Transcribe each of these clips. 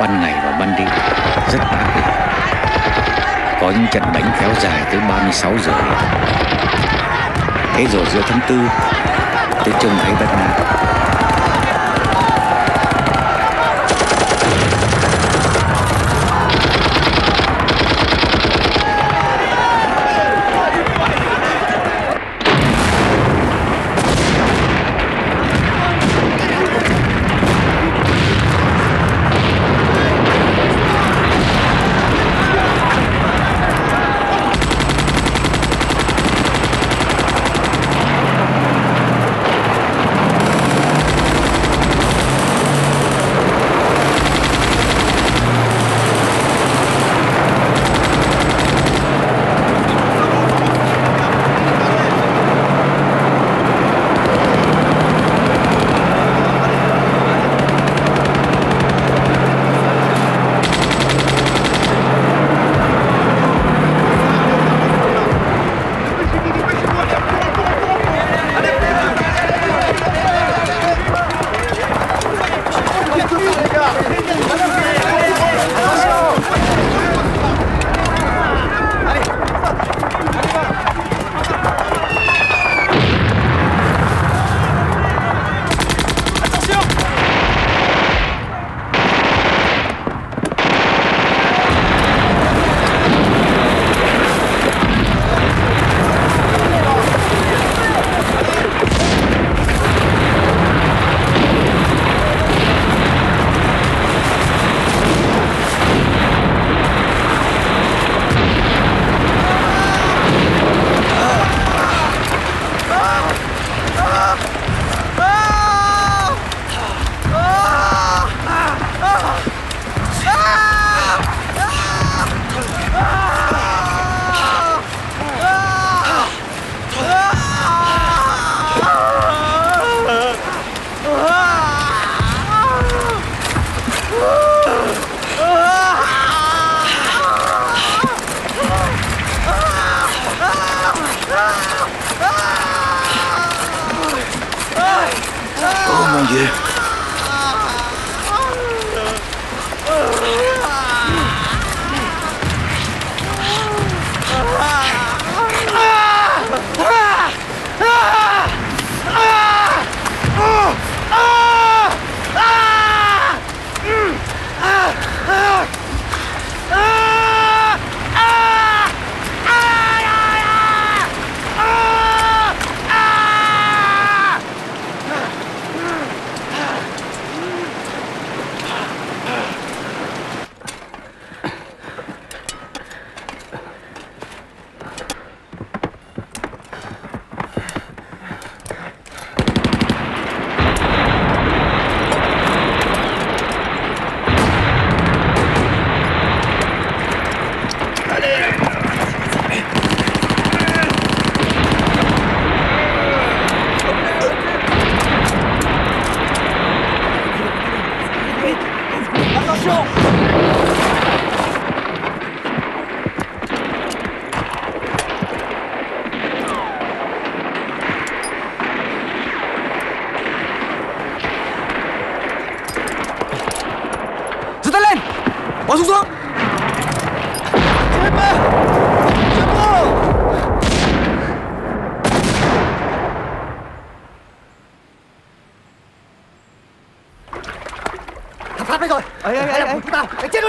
ban ngày và ban đêm rất bá cực. Có những trận đánh kéo dài tới 36 giờ. Thế rồi giữa tháng 4, tôi trông thấy Bác Na.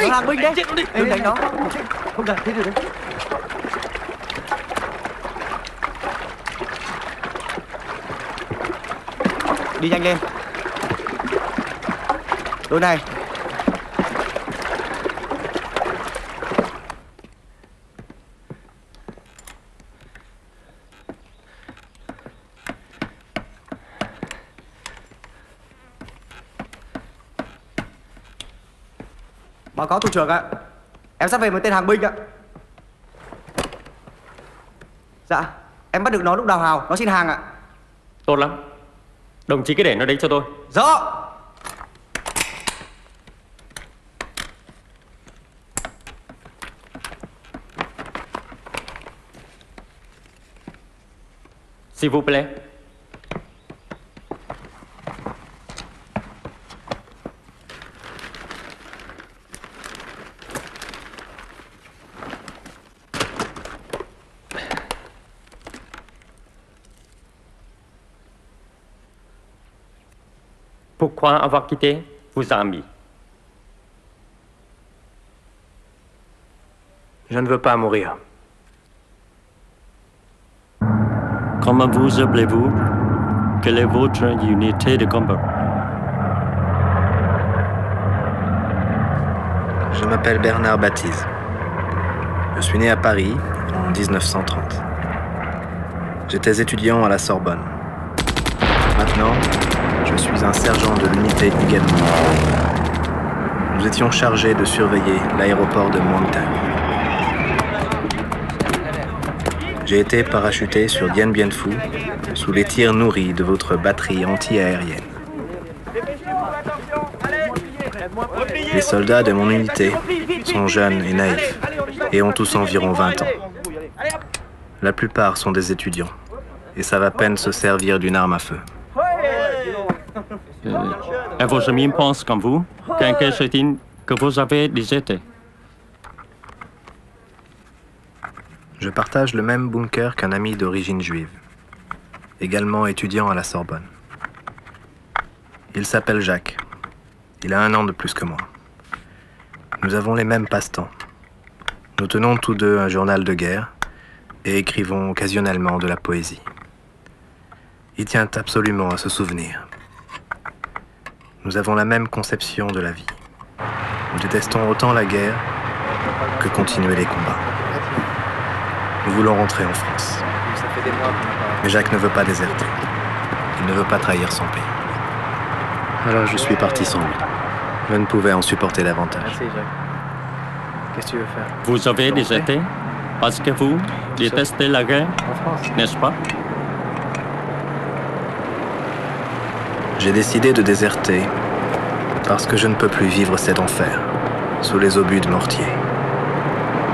Hàng Binh đấy, chết nó đi, đừng đánh nó, không cần, thế được đấy. Đi nhanh lên. Đôi này. Báo cáo thủ trưởng ạ, em sắp về một tên hàng binh ạ. Dạ, em bắt được nó lúc đào hào, nó xin hàng ạ. Tốt lắm, đồng chí cứ để nó đấy cho tôi. Rõ. S'il vous plaît. Pourquoi avoir quitté vos amis? Je ne veux pas mourir. Comment vous appelez-vous? Quelle est votre unité de combat? Je m'appelle Bernard Baptiste. Je suis né à Paris en 1930. J'étais étudiant à la Sorbonne. Maintenant, je suis un sergent de l'unité également. Nous étions chargés de surveiller l'aéroport de Montagne. J'ai été parachuté sur Điện Biên Phủ sous les tirs nourris de votre batterie anti-aérienne. Les soldats de mon unité sont jeunes et naïfs et ont tous environ 20 ans. La plupart sont des étudiants et savent à peine se servir d'une arme à feu. Et vos amis pensent comme vous? Qu'en cachent-ils que vous avez des étés? Je partage le même bunker qu'un ami d'origine juive, également étudiant à la Sorbonne. Il s'appelle Jacques. Il a 1 an de plus que moi. Nous avons les mêmes passe-temps. Nous tenons tous deux un journal de guerre et écrivons occasionnellement de la poésie. Il tient absolument à se souvenir. Nous avons la même conception de la vie. Nous détestons autant la guerre que continuer les combats. Nous voulons rentrer en France. Mais Jacques ne veut pas déserter. Il ne veut pas trahir son pays. Alors je suis parti sans lui. Je ne pouvais en supporter davantage. Merci Jacques. Qu'est-ce que tu veux faire? Vous avez déserté parce que vous détestez la guerre, n'est-ce pas? J'ai décidé de déserter parce que je ne peux plus vivre cet enfer sous les obus de mortier.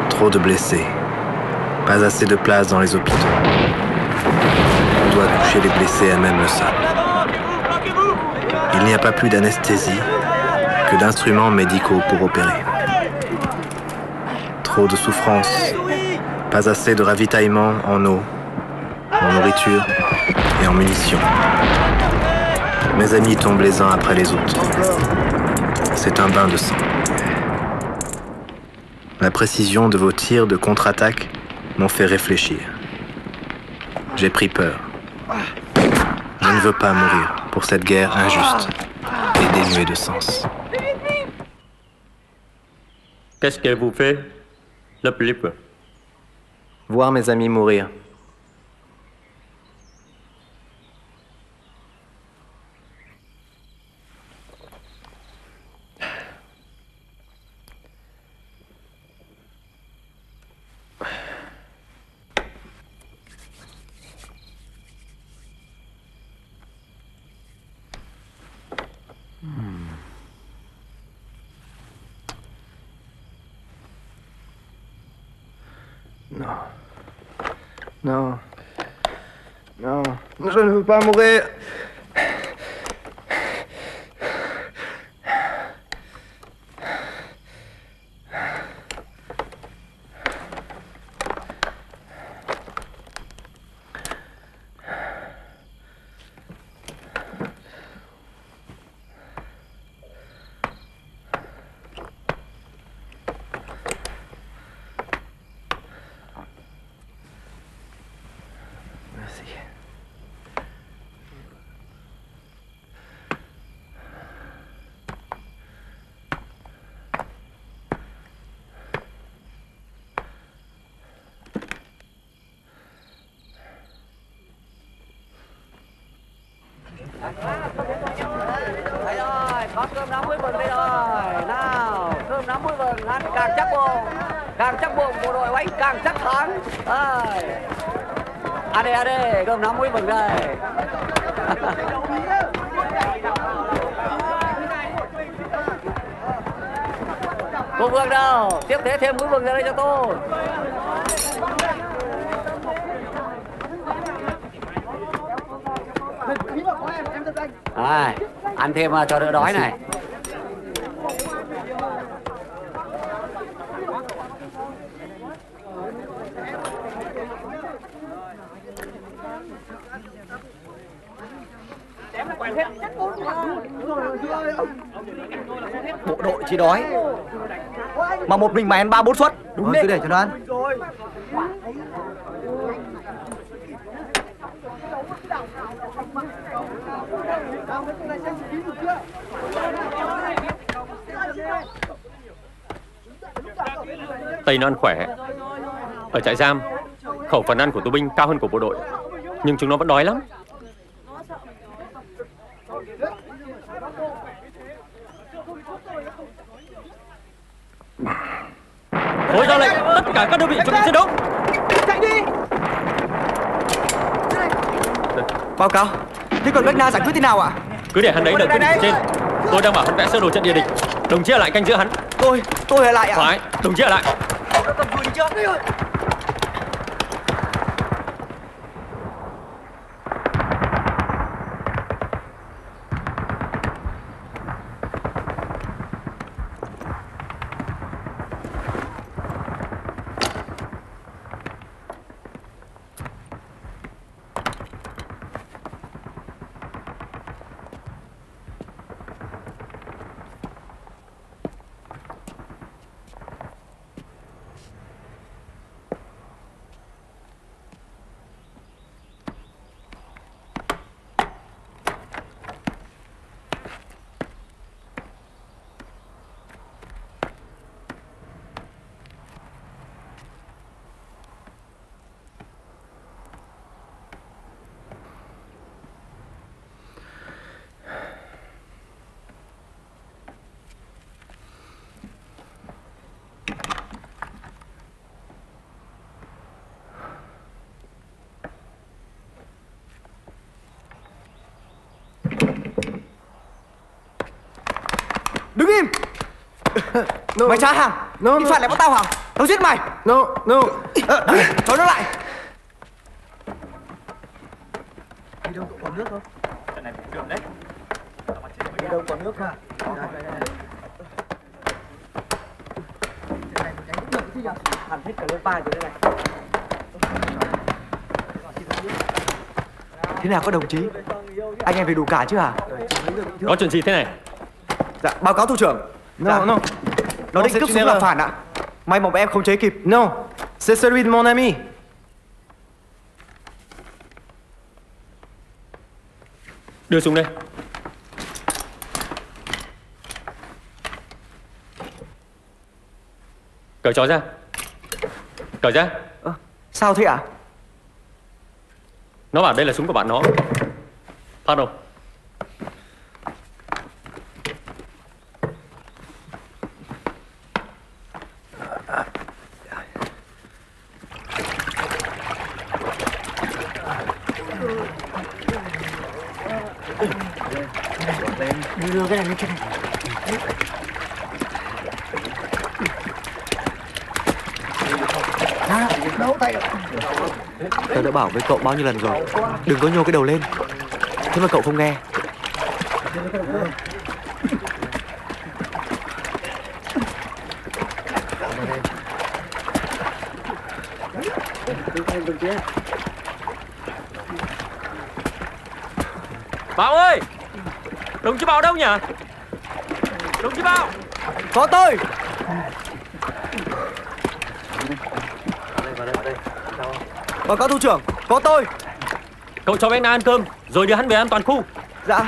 Trop de blessés, pas assez de place dans les hôpitaux. On doit coucher les blessés à même le sable. Il n'y a pas plus d'anesthésie que d'instruments médicaux pour opérer. Trop de souffrance, pas assez de ravitaillement en eau, en nourriture et en munitions. Mes amis tombent les uns après les autres. C'est un bain de sang. La précision de vos tirs de contre-attaque m'ont fait réfléchir. J'ai pris peur. Je ne veux pas mourir pour cette guerre injuste et dénuée de sens. Qu'est-ce que vous faites le plus peur? Voir mes amis mourir. Je ne veux pas mourir. Cô Vương đâu? Tiếp thế thêm mũi Vương ra đây cho tôi. À, ăn thêm cho đỡ đói này. Bộ đội chỉ đói mà một mình mày ăn 3-4 suất. Đúng đấy, cứ để cho nó ăn. Tây nó ăn khỏe. Ở trại giam, khẩu phần ăn của tù binh cao hơn của bộ đội, nhưng chúng nó vẫn đói lắm. Thôi ra lệnh, tất cả các đơn vị chuẩn bị chiến đấu. Chạy đi. Báo cáo, thế còn Bác Na giải quyết thế nào ạ? Cứ để hắn đấy đợi quyết định trên. Tôi đang bảo hắn vẽ sơ đồ trận địa địch. Đồng chí ở lại canh giữa hắn. Tôi ở lại ạ? Phải, đồng chí ở lại. No. Mày trả hàng, đi phạt lại bọn tao hả? Tao giết mày. No. Trói nó lại. Đi đâu còn nước không? Trận này bị đường đấy. Đi đâu còn nước mà. Trận này mình đánh được chứ nhỉ? Hẳn hết cả lên vai rồi đây này. Thế nào các đồng chí? Anh em về đủ cả chứ hả? Có chuyện gì thế này? Dạ, báo cáo thủ trưởng. No. Nó định cướp súng làm phản ạ. May mà bọn em không chế kịp. No, c'est celui de mon ami. Đưa súng đây. Cởi chó ra. Cởi ra. Sao thế ạ? Nó bảo đây là súng của bạn nó. Phát đâu? Tớ đã bảo với cậu bao nhiêu lần rồi, đừng có nhô cái đầu lên. Thế mà cậu không nghe. Bảo ơi, đồng chí Bảo đâu nhỉ? Đồng chí Bảo. Có tôi. Báo cáo thủ trưởng, có tôi. Cậu cho Béc Na ăn cơm, rồi đưa hắn về an toàn khu. Dạ.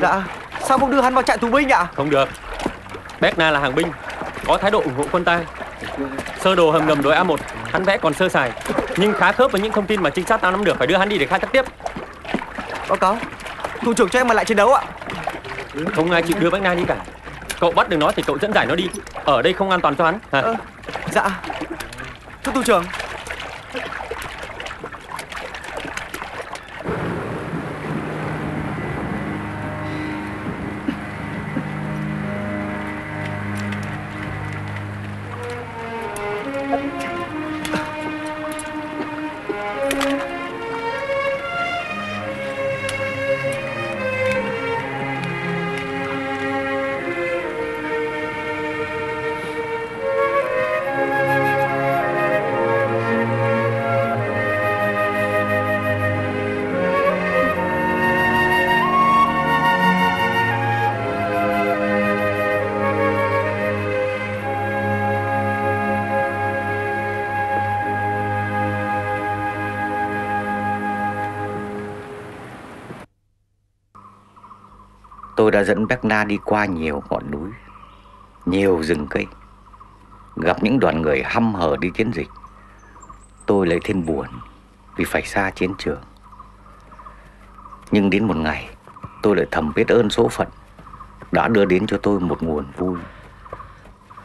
Dạ, sao không đưa hắn vào trại tù binh ạ? Không được. Béc Na là hàng binh, có thái độ ủng hộ quân ta. Sơ đồ hầm ngầm đối A1, hắn vẽ còn sơ sài, nhưng khá khớp với những thông tin mà trinh sát tao nắm được. Phải đưa hắn đi để khai thác tiếp. Báo cáo, thủ trưởng cho em mà lại chiến đấu ạ. Không ai chịu đưa Béc Na đi cả. Cậu bắt được nó thì cậu dẫn giải nó đi. Ở đây không an toàn cho hắn. Dạ. Thưa thủ trưởng. Tôi đã dẫn Béc Na đi qua nhiều ngọn núi, nhiều rừng cây, gặp những đoàn người hăm hở đi chiến dịch. Tôi lại thêm buồn vì phải xa chiến trường. Nhưng đến một ngày, tôi lại thầm biết ơn số phận đã đưa đến cho tôi một nguồn vui.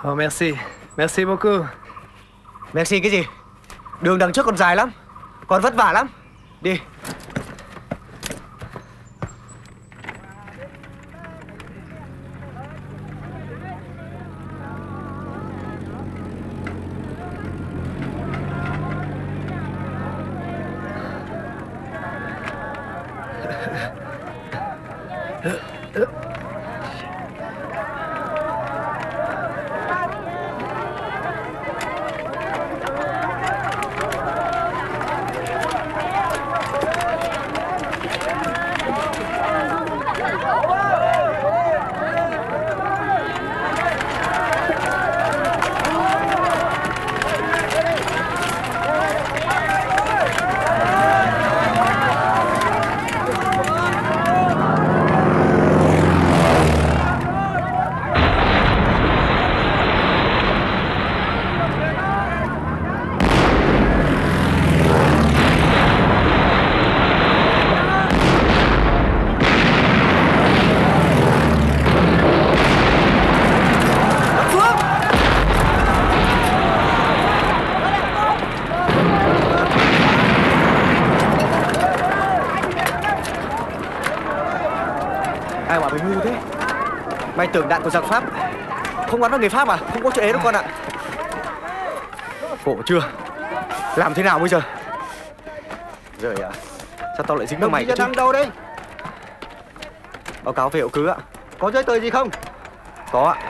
Oh, merci, merci beaucoup. Merci cái gì? Đường đằng trước còn dài lắm, còn vất vả lắm. Đi. Mày tưởng đạn của giặc Pháp không bắn vào người Pháp à? Không có chuyện ấy đâu con ạ. Khổ chưa? Làm thế nào bây giờ? Rồi ạ. Sao tao lại dính vào mày chứ? Đang đâu đấy? Báo cáo về hậu cứ ạ. Có giấy tờ gì không? Có ạ.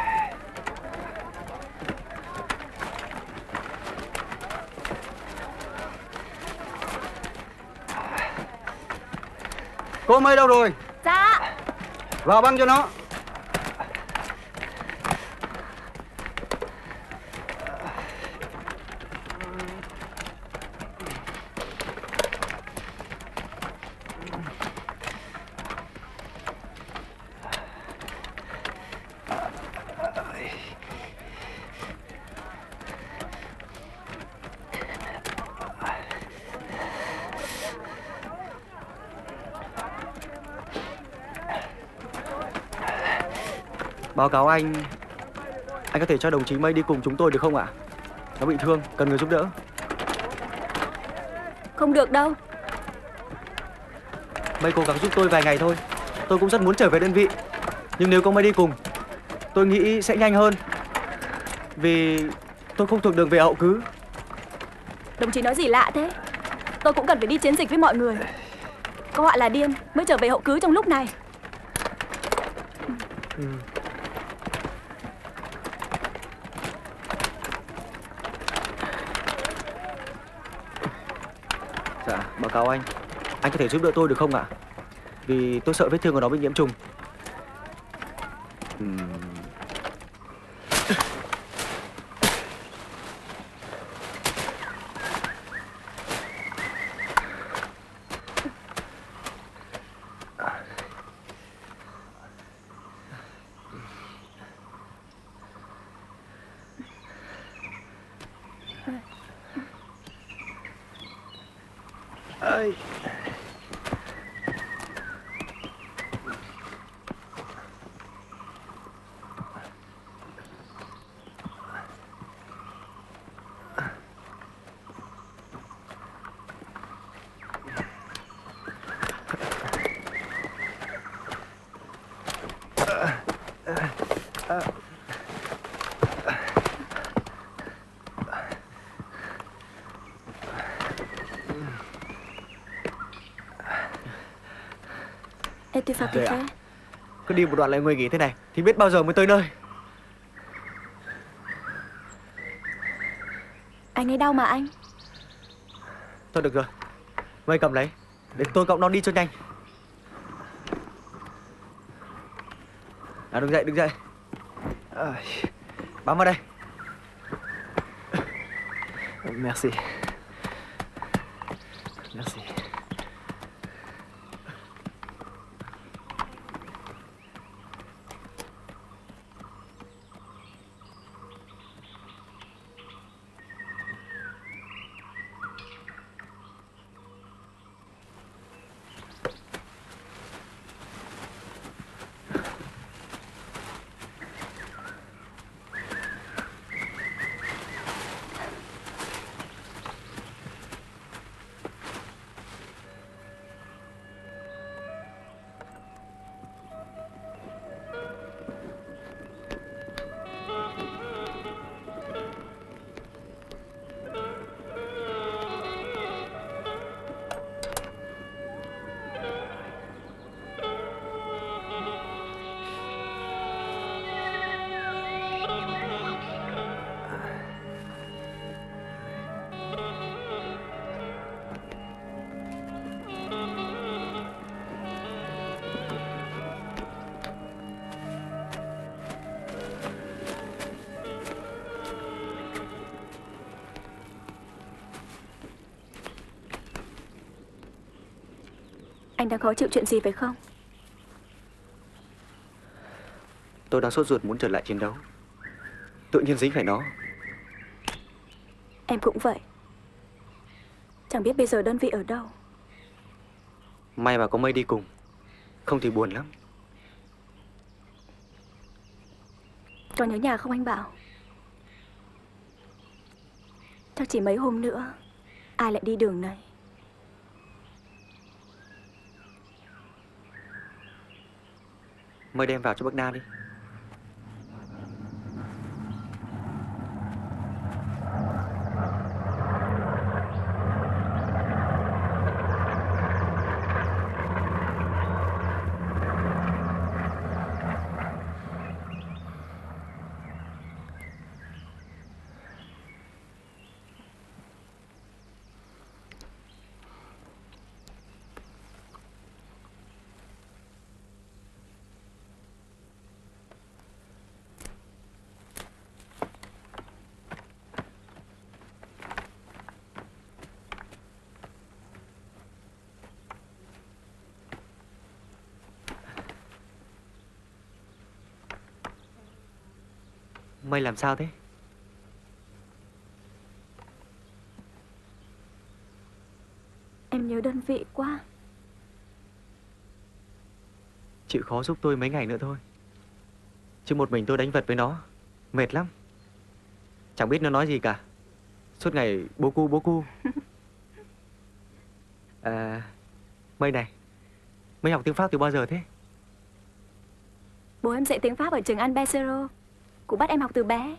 Cô Mây đâu rồi? Dạ. Vào băng cho nó. Báo cáo anh có thể cho đồng chí Mây đi cùng chúng tôi được không ạ? Nó bị thương, cần người giúp đỡ. Không được đâu. Mây cố gắng giúp tôi vài ngày thôi. Tôi cũng rất muốn trở về đơn vị. Nhưng nếu có Mây đi cùng, tôi nghĩ sẽ nhanh hơn. Vì tôi không thuộc đường về hậu cứ. Đồng chí nói gì lạ thế? Tôi cũng cần phải đi chiến dịch với mọi người. Có họa là điên mới trở về hậu cứ trong lúc này. Báo cáo anh có thể giúp đỡ tôi được không ạ? Vì tôi sợ vết thương của nó bị nhiễm trùng. Cứ đi một đoạn lại ngồi nghỉ thế này thì biết bao giờ mới tới nơi. Anh ấy đau mà anh. Thôi được rồi, Mây cầm lấy, để tôi cõng nó đi cho nhanh. À, đứng dậy, đứng dậy. Bám vào đây. Merci. Merci. Anh đang khó chịu chuyện gì phải không? Tôi đang sốt ruột muốn trở lại chiến đấu. Tự nhiên dính phải nó. Em cũng vậy. Chẳng biết bây giờ đơn vị ở đâu. May mà có Mây đi cùng, không thì buồn lắm. Còn nhớ nhà không anh Bảo? Chắc chỉ mấy hôm nữa. Ai lại đi đường này? Mời đem vào cho Bác Na đi. Mây làm sao thế? Em nhớ đơn vị quá. Chịu khó giúp tôi mấy ngày nữa thôi. Chứ một mình tôi đánh vật với nó mệt lắm. Chẳng biết nó nói gì cả. Suốt ngày bố cu bố cu. Mây này, Mây học tiếng Pháp từ bao giờ thế? Bố em dạy tiếng Pháp ở trường An Becero. Cụ bắt em học từ bé.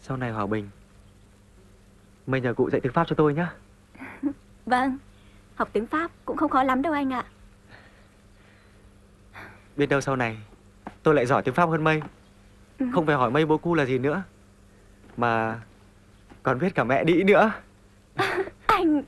Sau này hòa bình, Mây nhờ cụ dạy tiếng Pháp cho tôi nhé. Vâng, học tiếng Pháp cũng không khó lắm đâu anh ạ. Biết đâu sau này tôi lại giỏi tiếng Pháp hơn Mây. Không phải hỏi Mây bố cu là gì nữa, mà còn biết cả mẹ đĩ nữa. Anh...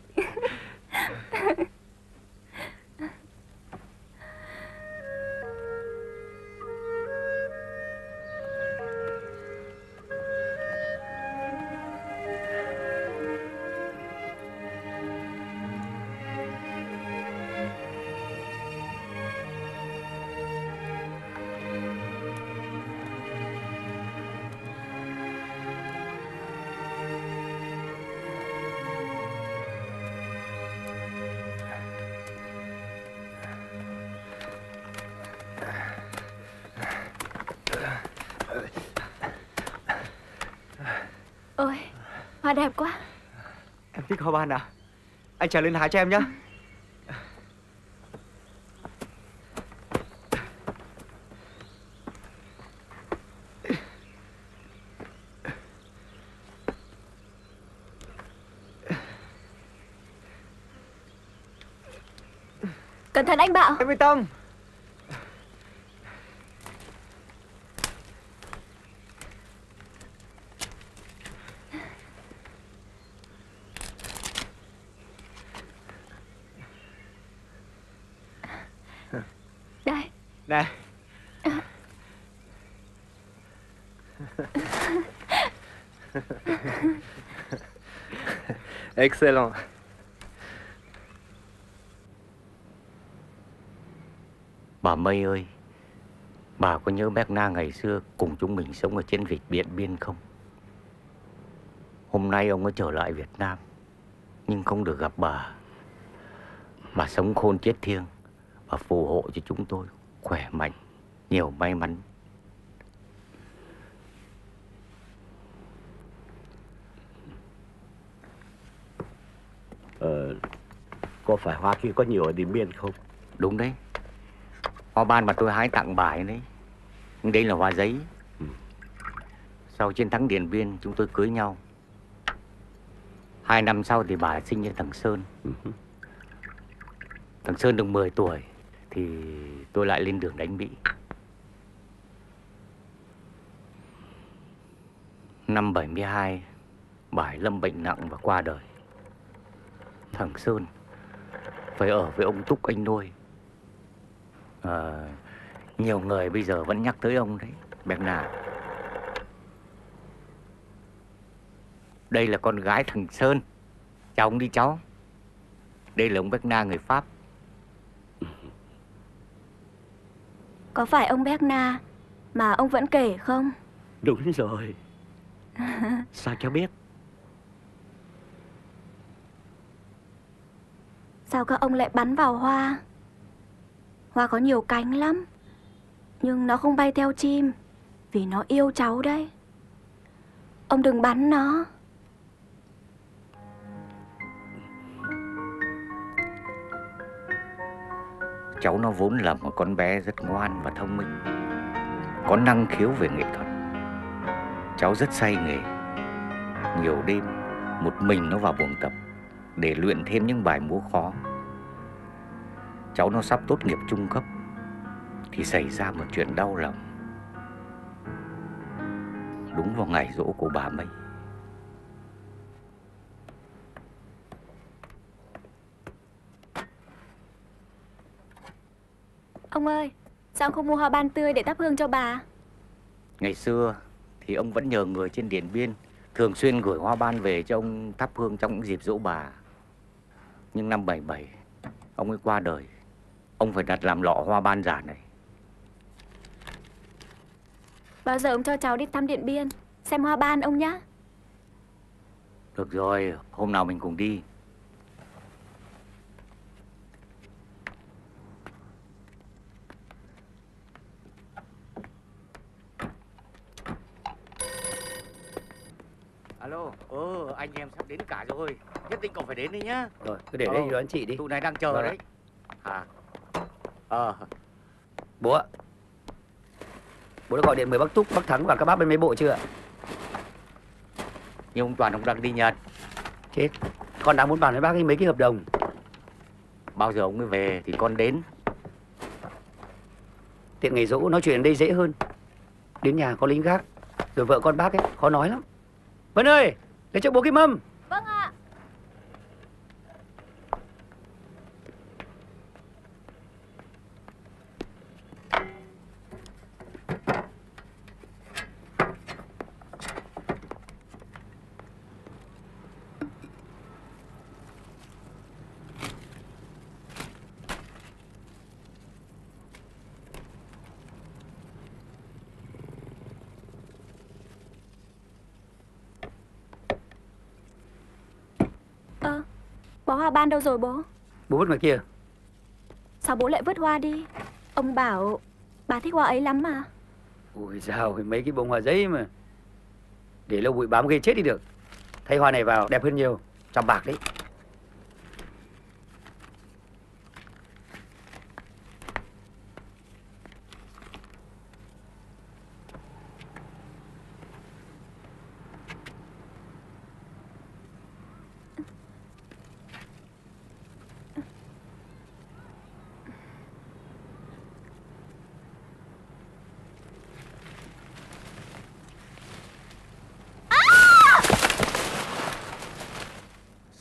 Hoa đẹp quá. Em thích hoa ban à? Anh trèo lên hái cho em nhé. Cẩn thận anh Bảo. Em yên tâm. Nè. Excellent. Bà Mây ơi, bà có nhớ Béc Na ngày xưa cùng chúng mình sống ở trên vịt Điện Biên không? Hôm nay ông ấy trở lại Việt Nam, nhưng không được gặp bà. Bà sống khôn chết thiêng và phù hộ cho chúng tôi khỏe mạnh, nhiều may mắn. Có phải hoa kia có nhiều ở Điện Biên không? Đúng đấy. Hoa ban mà tôi hái tặng bà đấy. Nhưng đây là hoa giấy. Sau chiến thắng Điện Biên chúng tôi cưới nhau. 2 năm sau thì bà sinh ra thằng Sơn. Thằng Sơn được 10 tuổi thì tôi lại lên đường đánh Mỹ. Năm 72, bà ấy lâm bệnh nặng và qua đời. Thằng Sơn phải ở với ông Túc anh nuôi. Nhiều người bây giờ vẫn nhắc tới ông đấy, Bernard. Đây là con gái thằng Sơn. Chào ông đi cháu. Đây là ông Béc Na người Pháp. Có phải ông Béc Na mà ông vẫn kể không? Đúng rồi. Sao cháu biết? Sao các ông lại bắn vào hoa? Hoa có nhiều cánh lắm, nhưng nó không bay theo chim, vì nó yêu cháu đấy. Ông đừng bắn nó. Cháu nó vốn là một con bé rất ngoan và thông minh, có năng khiếu về nghệ thuật. Cháu rất say nghề. Nhiều đêm một mình nó vào buồng tập để luyện thêm những bài múa khó. Cháu nó sắp tốt nghiệp trung cấp thì xảy ra một chuyện đau lòng, đúng vào ngày giỗ của bà Mây. Ông ơi, sao ông không mua hoa ban tươi để thắp hương cho bà? Ngày xưa thì ông vẫn nhờ người trên Điện Biên thường xuyên gửi hoa ban về cho ông thắp hương trong những dịp giỗ bà. Nhưng năm 77 ông ấy qua đời, ông phải đặt làm lọ hoa ban giả này. Bao giờ ông cho cháu đi thăm Điện Biên xem hoa ban ông nhá. Được rồi, hôm nào mình cùng đi. Alo, anh em sắp đến cả rồi. Nhất định cậu phải đến đi nhá. Rồi, cứ để đấy đón chị đi. Tụi này đang chờ đấy. Bố ạ, bố đã gọi điện mời bác Túc, bác Thắng và các bác bên mấy bộ chưa ạ? Nhưng ông Toàn, ông đang đi Nhật. Chết, con đang muốn bàn với bác ấy mấy cái hợp đồng. Bao giờ ông mới về thì con đến. Tiện ngày dỗ nói chuyện đây dễ hơn. Đến nhà có lính gác, rồi vợ con bác ấy, khó nói lắm. Vân ơi, lấy cho bố cái mâm. Vâng ạ. Hoa ban đâu rồi bố? Bố vứt ngoài kia. Sao bố lại vứt hoa đi? Ông bảo bà thích hoa ấy lắm mà. Ôi dào, mấy cái bông hoa giấy mà, để lâu bụi bám ghê chết đi được. Thay hoa này vào đẹp hơn nhiều, trăm bạc đấy.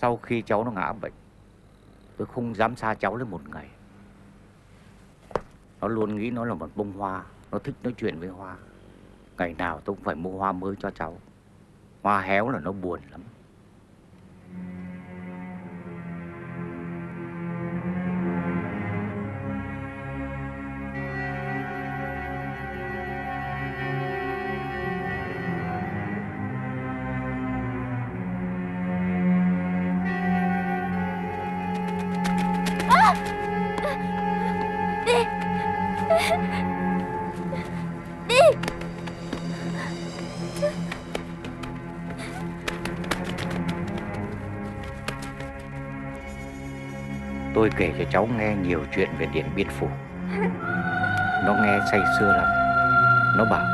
Sau khi cháu nó ngã bệnh, tôi không dám xa cháu lên một ngày. Nó luôn nghĩ nó là một bông hoa, nó thích nói chuyện với hoa. Ngày nào tôi cũng phải mua hoa mới cho cháu. Hoa héo là nó buồn lắm. Tôi kể cho cháu nghe nhiều chuyện về Điện Biên Phủ. Nó nghe say sưa lắm. Nó bảo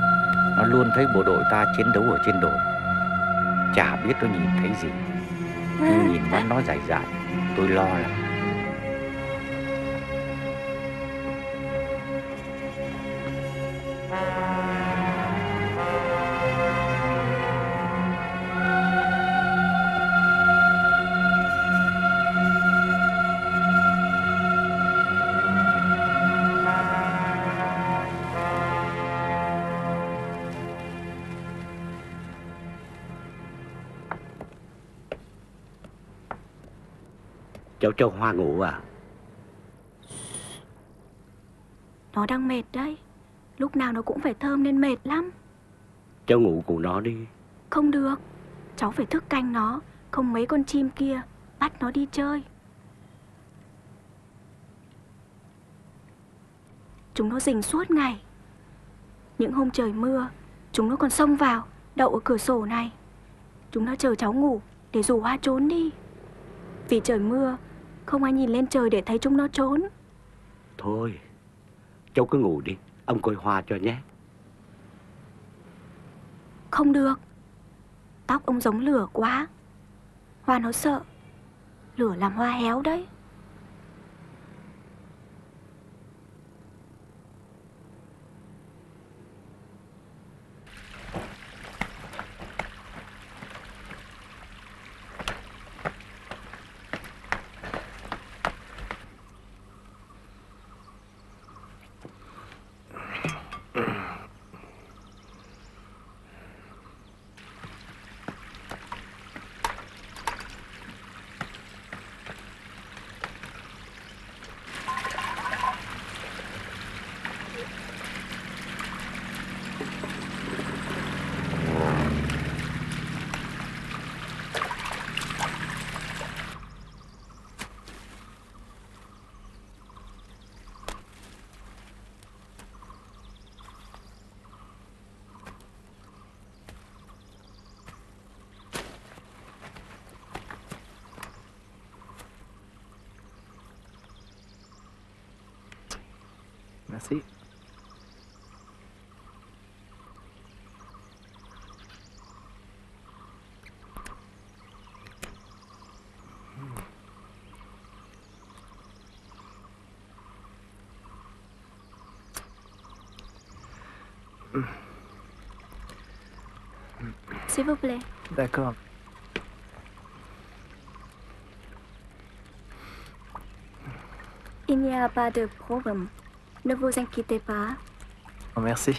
nó luôn thấy bộ đội ta chiến đấu ở trên đồi. Chả biết tôi nhìn thấy gì, nhưng nhìn mắt nó dại dại, tôi lo lắm. Cháu cho Hoa ngủ à? Nó đang mệt đấy. Lúc nào nó cũng phải thơm nên mệt lắm. Cháu ngủ cùng nó đi. Không được. Cháu phải thức canh nó. Không mấy con chim kia bắt nó đi chơi. Chúng nó rình suốt ngày. Những hôm trời mưa, chúng nó còn xông vào, đậu ở cửa sổ này. Chúng nó chờ cháu ngủ để rủ Hoa trốn đi. Vì trời mưa, không ai nhìn lên trời để thấy chúng nó trốn. Thôi, cháu cứ ngủ đi. Ông coi Hoa cho nhé. Không được. Tóc ông giống lửa quá. Hoa nó sợ. Lửa làm Hoa héo đấy. Merci. S'il vous plaît. D'accord. Il n'y a pas de problème. Ne vous inquiétez pas. Oh, merci.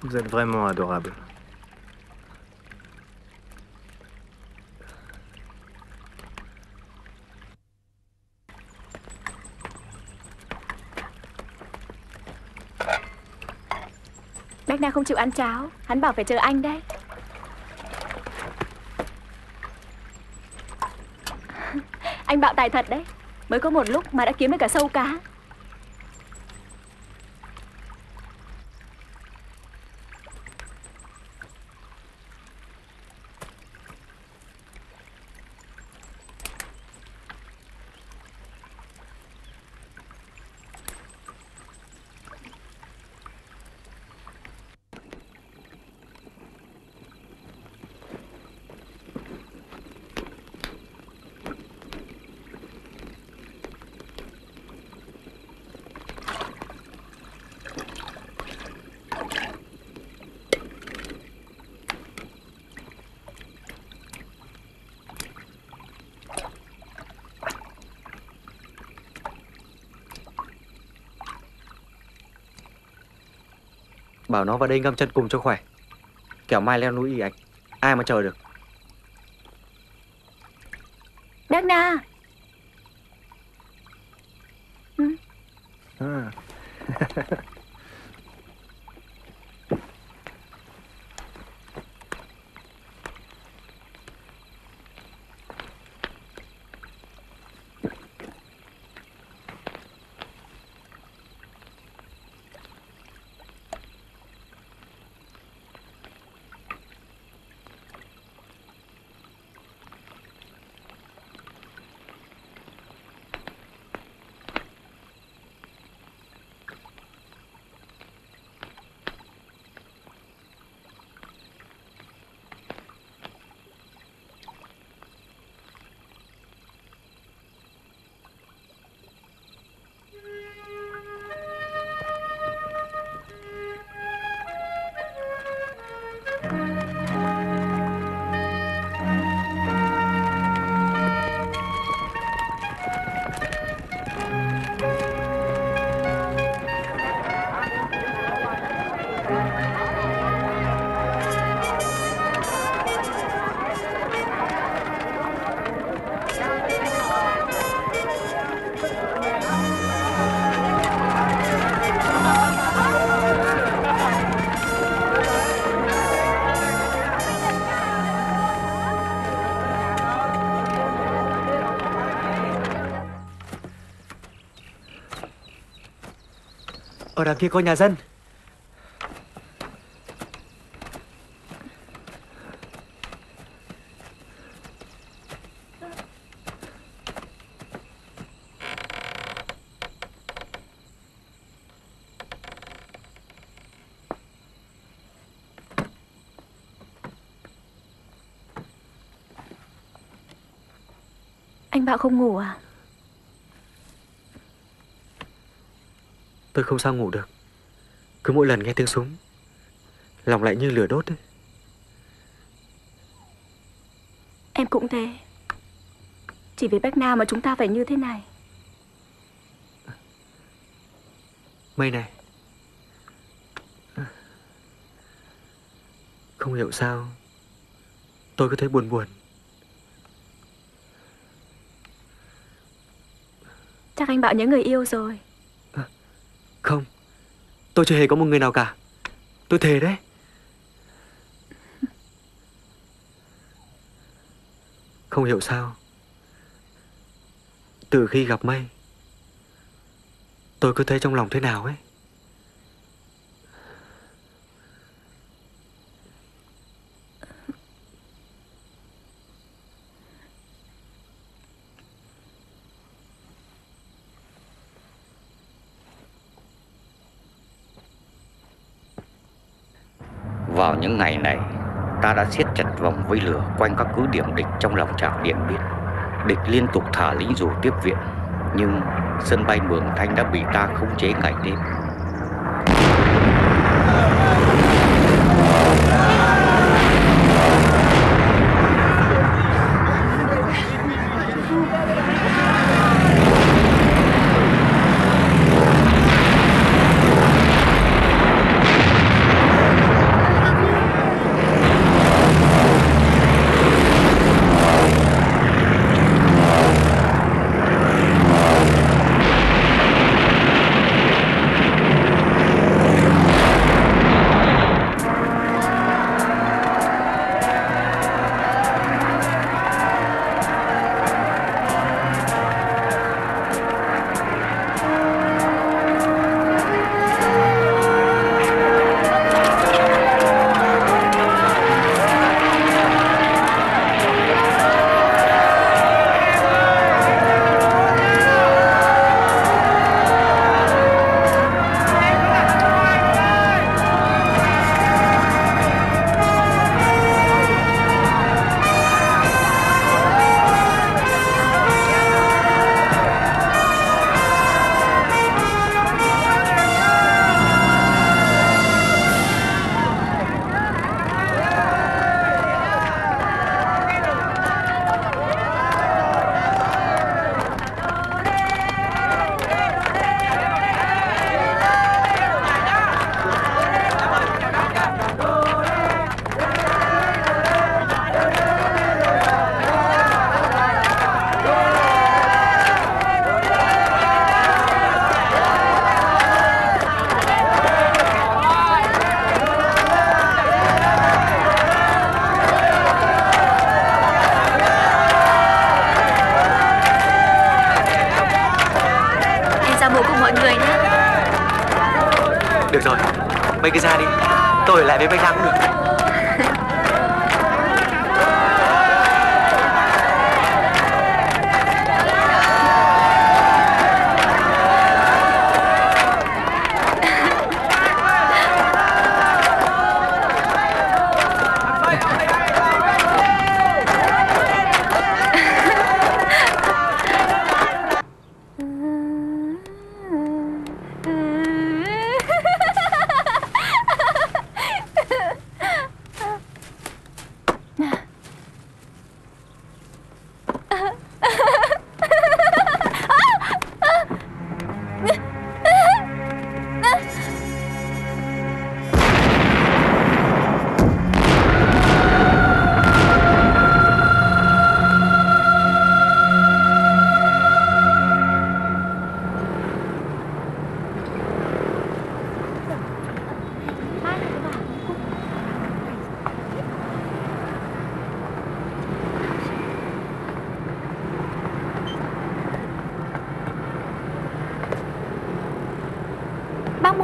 Vous êtes vraiment adorable. Bác Na không chịu ăn cháo, hắn bảo phải chờ anh đấy. Anh bạo tài thật đấy. Mới có một lúc mà đã kiếm được cả sâu cá. Bảo nó vào đây ngâm chân cùng cho khỏe. Kẻo mai leo núi y ạch, ai mà chờ được. Bác Na. Ở đằng kia có nhà dân. Anh Bảo không ngủ à? Tôi không sao ngủ được. Cứ mỗi lần nghe tiếng súng, lòng lại như lửa đốt ấy. Em cũng thế. Chỉ vì Bác Na mà chúng ta phải như thế này. Mây này, không hiểu sao tôi cứ thấy buồn buồn. Chắc anh Bảo nhớ người yêu rồi. Không, tôi chưa hề có một người nào cả. Tôi thề đấy. Không hiểu sao, từ khi gặp Mây, tôi cứ thấy trong lòng thế nào ấy. Vào những ngày này, ta đã siết chặt vòng vây lửa quanh các cứ điểm địch trong lòng trảo Điện Biên. Địch liên tục thả lính dù tiếp viện, nhưng sân bay Mường Thanh đã bị ta khống chế ngày đêm.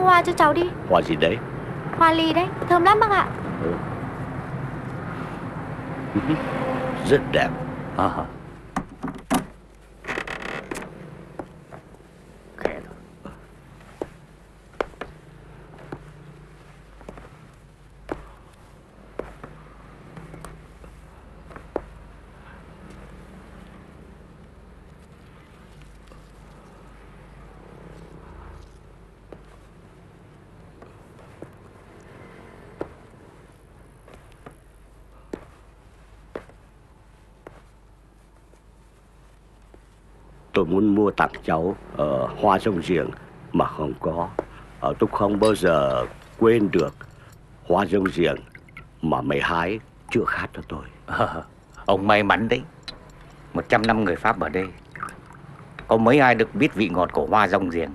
hoa cho cháu đi. Hoa gì đấy? Hoa ly đấy, thơm lắm bác ạ. Ừ. Rất đẹp. À. Tôi muốn mua tặng cháu hoa sông giềng mà không có. Tôi không bao giờ quên được hoa sông giềng mà mày hái chữa khát cho tôi. Ông may mắn đấy. 100 năm người Pháp ở đây, có mấy ai được biết vị ngọt của hoa sông giềng.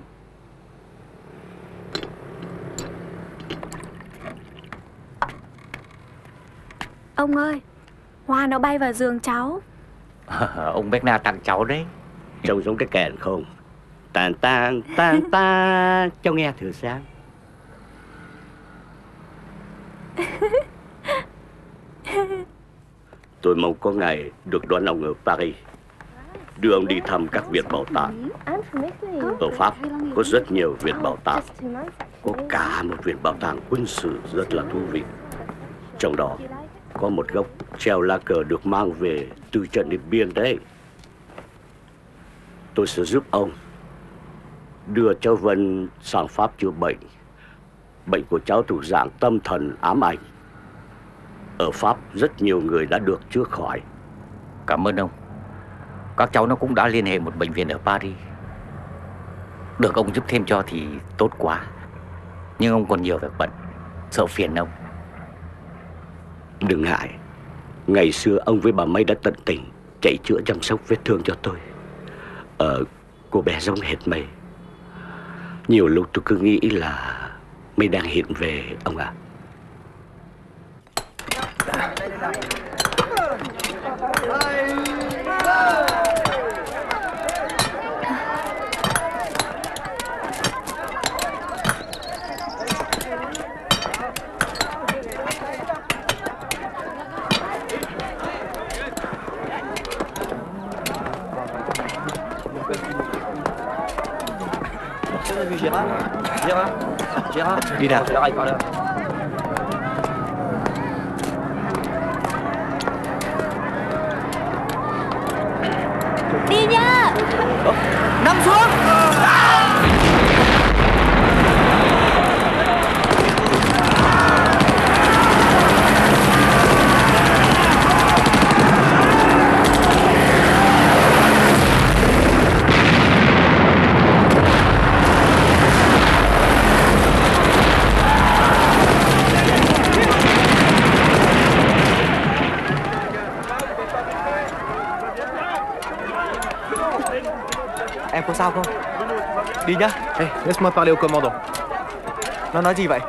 Ông ơi, hoa nó bay vào giường cháu. Ông Béc Na tặng cháu đấy. Trông giống cái kèn không? Tàn tàn tàn ta. Cháu nghe thử xem. Tôi mong có ngày được đón ông ở Paris, đưa ông đi thăm các viện bảo tàng. Ở Pháp có rất nhiều viện bảo tàng, có cả một viện bảo tàng quân sự rất là thú vị. Trong đó có một gốc treo lá cờ được mang về từ trận Điện Biên đấy. Tôi sẽ giúp ông đưa cháu Vân sang Pháp chữa bệnh. Bệnh của cháu thuộc dạng tâm thần ám ảnh. Ở Pháp rất nhiều người đã được chữa khỏi. Cảm ơn ông. Các cháu nó cũng đã liên hệ một bệnh viện ở Paris. Được ông giúp thêm cho thì tốt quá. Nhưng ông còn nhiều việc bận, sợ phiền ông. Đừng ngại. Ngày xưa ông với bà Mây đã tận tình chạy chữa chăm sóc vết thương cho tôi. Cô bé giống hệt Mây. Nhiều lúc tôi cứ nghĩ là Mây đang hiện về ông ạ. Đi nào. Đi nha. Nằm xuống. Sao không? Đi nhá. Hey, laisse-moi parler au commandant. Nó nói gì vậy?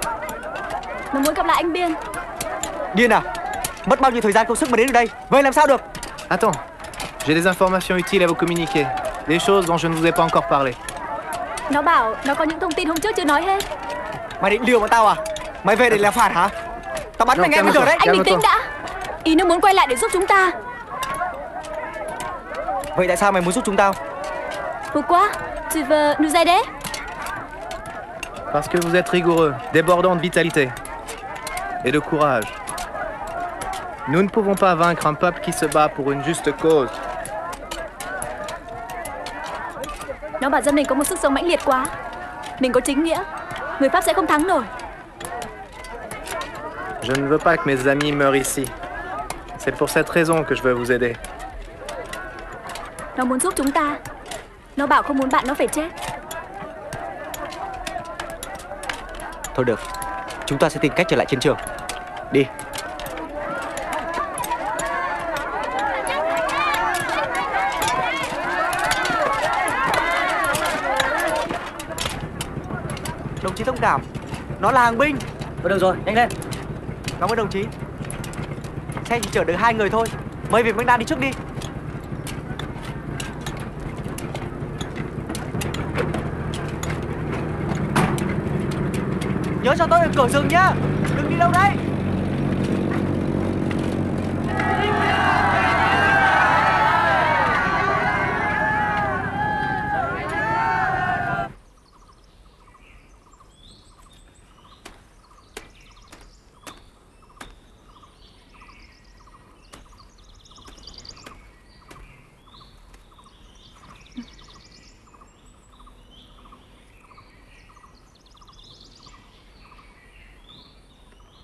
Nó muốn gặp lại anh Biên. Điên à? Mất bao nhiêu thời gian công sức mà đến được đây? Vậy làm sao được? Attends, j'ai des informations utiles à vous communiquer. Des choses dont je ne vous ai pas encore parlé. Nó bảo nó có những thông tin hôm trước chưa nói hết. Mày định lừa bọn tao à? Mày về để làm phản hả? Tao bắn mày ngay bây giờ đấy. Anh bình tĩnh đã. Ý nó muốn quay lại để giúp chúng ta. Vậy tại sao mày muốn giúp chúng tao? Pourquoi? Tu veux nous aider? Parce que vous êtes rigoureux, débordant de vitalité et de courage. Nous ne pouvons pas vaincre un peuple qui se bat pour une juste cause. Nó bảo dân mình có một sức sống mãnh liệt quá. Mình có chính nghĩa, người Pháp sẽ không thắng nổi. Je ne veux pas que mes amis meurent ici. C'est pour cette raison que je veux vous aider. Nó muốn giúp chúng ta. Nó bảo không muốn bạn nó phải chết. Thôi được, chúng ta sẽ tìm cách trở lại chiến trường. Đi. Đồng chí thông cảm, nó là hàng binh. Thôi được rồi, nhanh lên. Cảm ơn đồng chí. Xe chỉ chở được 2 người thôi. Mời Việt Minh Đan đi trước đi. Nhớ cho tôi ở cửa rừng nhá. Đừng đi đâu đấy.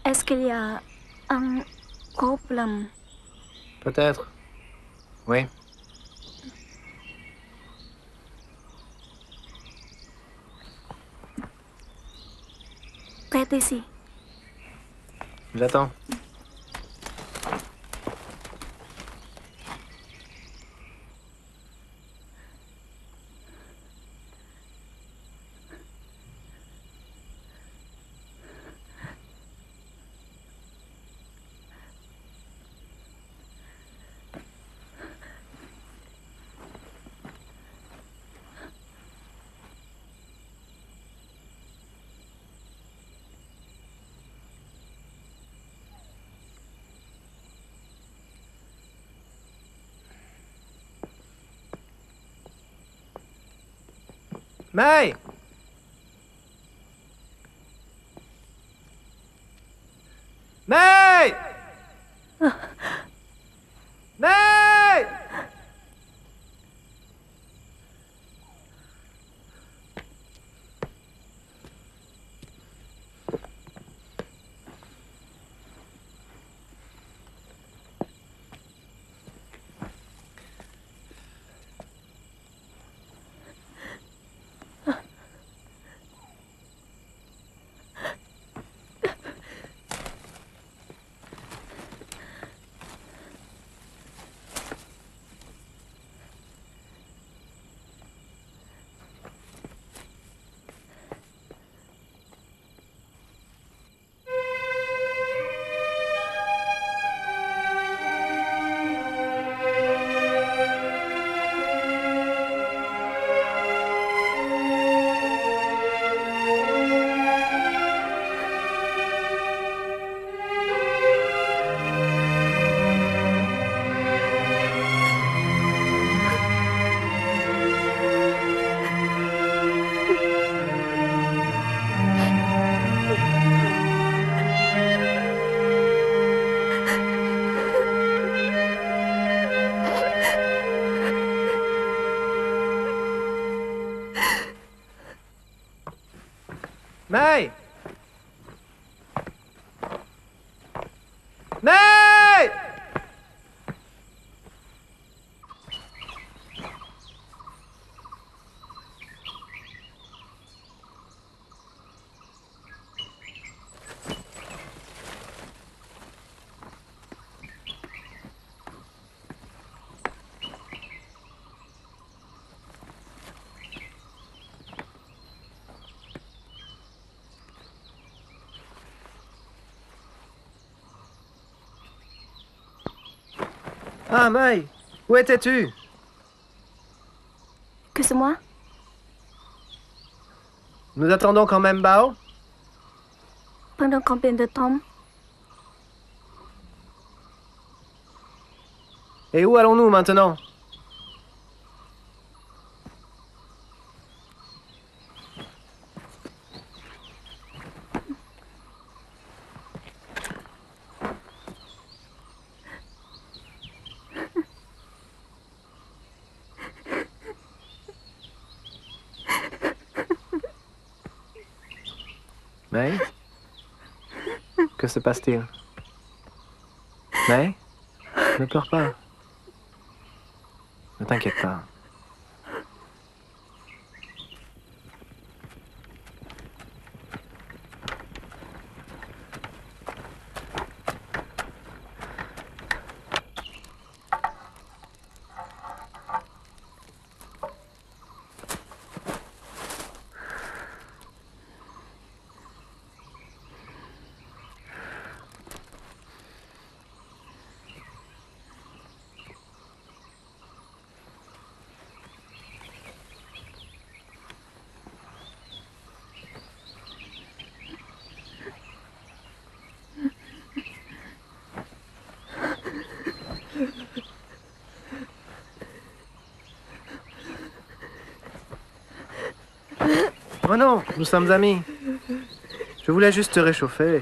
Est-ce qu'il y a un problème? Peut-être. Oui. Prête ici. J'attends. Mây! Mây! Mây! Mây! Mây! Ah, Mây, où étais-tu? Que c'est moi? Nous attendons quand même Bao? Pendant combien de temps? Et où allons-nous maintenant? Que se passe-t-il? Mais ne pleure pas. Ne t'inquiète pas. Oh non, nous sommes amis. Je voulais juste te réchauffer.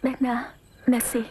Bác Na, merci.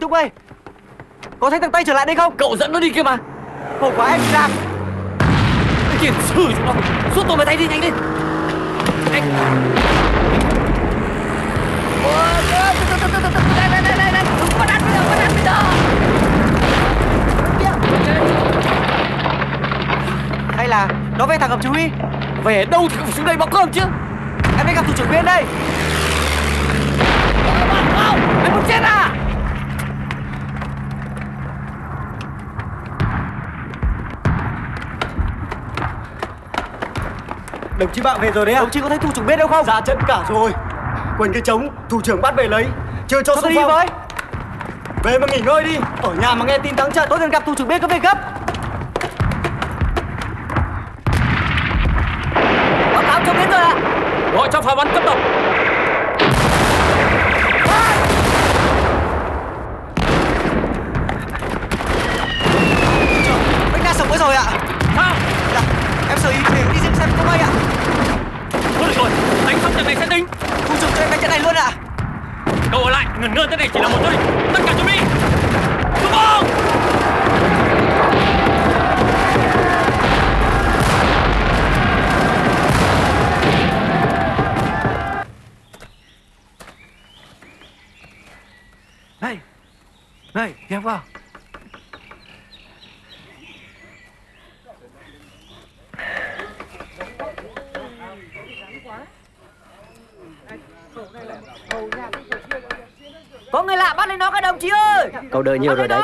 Túc ơi, có thấy thằng Tây trở lại đây không? Cậu dẫn nó đi kia mà. Khổ quá em làm. Kiệt sử cho nó. Rút tôi vào tay đi, nhanh đi. Anh. Này. Đừng có đánh bây giờ, Hay là nó về thằng Hồng Chí Huy? Về đâu thì cũng xuống đây bóc cơm chứ. Em mới gặp thủ trưởng viên đây. Em muốn chết à? Đồng chí bạn về rồi đấy à? Đồng chí có thấy thủ trưởng biết đâu không? Ra trận cả rồi. Quên cái trống, thủ trưởng bắt về lấy. Chưa cho xung phong. Với. Về mà nghỉ ngơi đi. Ở nhà mà nghe tin thắng trận. Tối gần gặp thủ trưởng biết có về gấp. Báo cáo cho biết rồi ạ. Gọi cho pháo bắn cấp tốc. Trời, Béc Na sống mới rồi ạ. Sao? Dạ, em sở ý thế đi xem có may ạ. Thôi được rồi, đánh xong trận này sẽ tính. Thủ trưởng cho em đánh trận này luôn ạ. Cậu ở lại, ngẩn ngơ thế này chỉ là một thôi. Tất cả chuẩn bị. Đúng không? Này, nghe không? Có người lạ bắt lên nó các đồng chí ơi. Cậu đợi nhiều rồi đấy.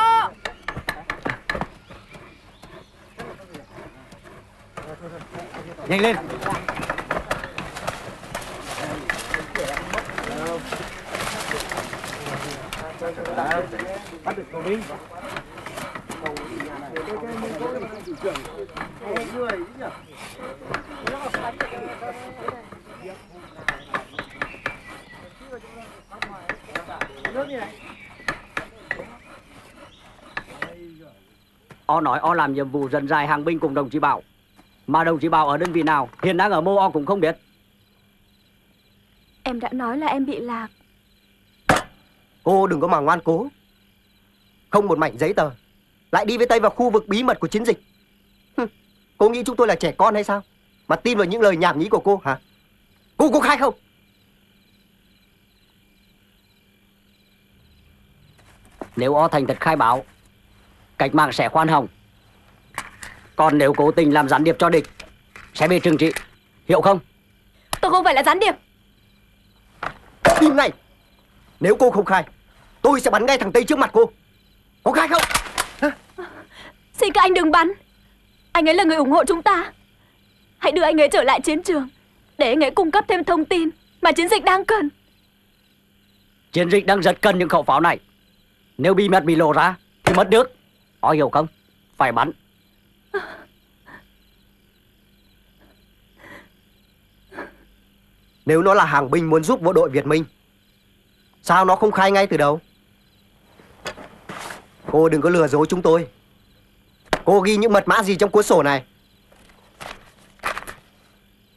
Nhanh lên. bắt được cầu Binh. Cầu người nước như này. O nói O làm nhiệm vụ dần dài hàng binh cùng đồng chí Bảo. Mà đồng chí Bảo ở đơn vị nào, hiện đang ở mô O cũng không biết. Em đã nói là em bị lạc. Cô đừng có mà ngoan cố. Không một mảnh giấy tờ, lại đi với Tây vào khu vực bí mật của chiến dịch. Cô nghĩ chúng tôi là trẻ con hay sao mà tin vào những lời nhảm nhí của cô hả? Cô có khai không? Nếu O thành thật khai báo, cách mạng sẽ khoan hồng. Còn nếu cố tình làm gián điệp cho địch sẽ bị trừng trị, hiểu không? Tôi không phải là gián điệp. Im này. Nếu cô không khai, tôi sẽ bắn ngay thằng Tây trước mặt cô. Có khai không? Hả? Xin các anh đừng bắn. Anh ấy là người ủng hộ chúng ta. Hãy đưa anh ấy trở lại chiến trường, để anh ấy cung cấp thêm thông tin mà chiến dịch đang cần. Chiến dịch đang rất cần những khẩu pháo này. Nếu bí mật bị lộ ra thì mất nước. Có hiểu không? Phải bắn. Nếu nó là hàng binh muốn giúp bộ đội Việt Minh, sao nó không khai ngay từ đầu? Cô đừng có lừa dối chúng tôi. Cô ghi những mật mã gì trong cuốn sổ này?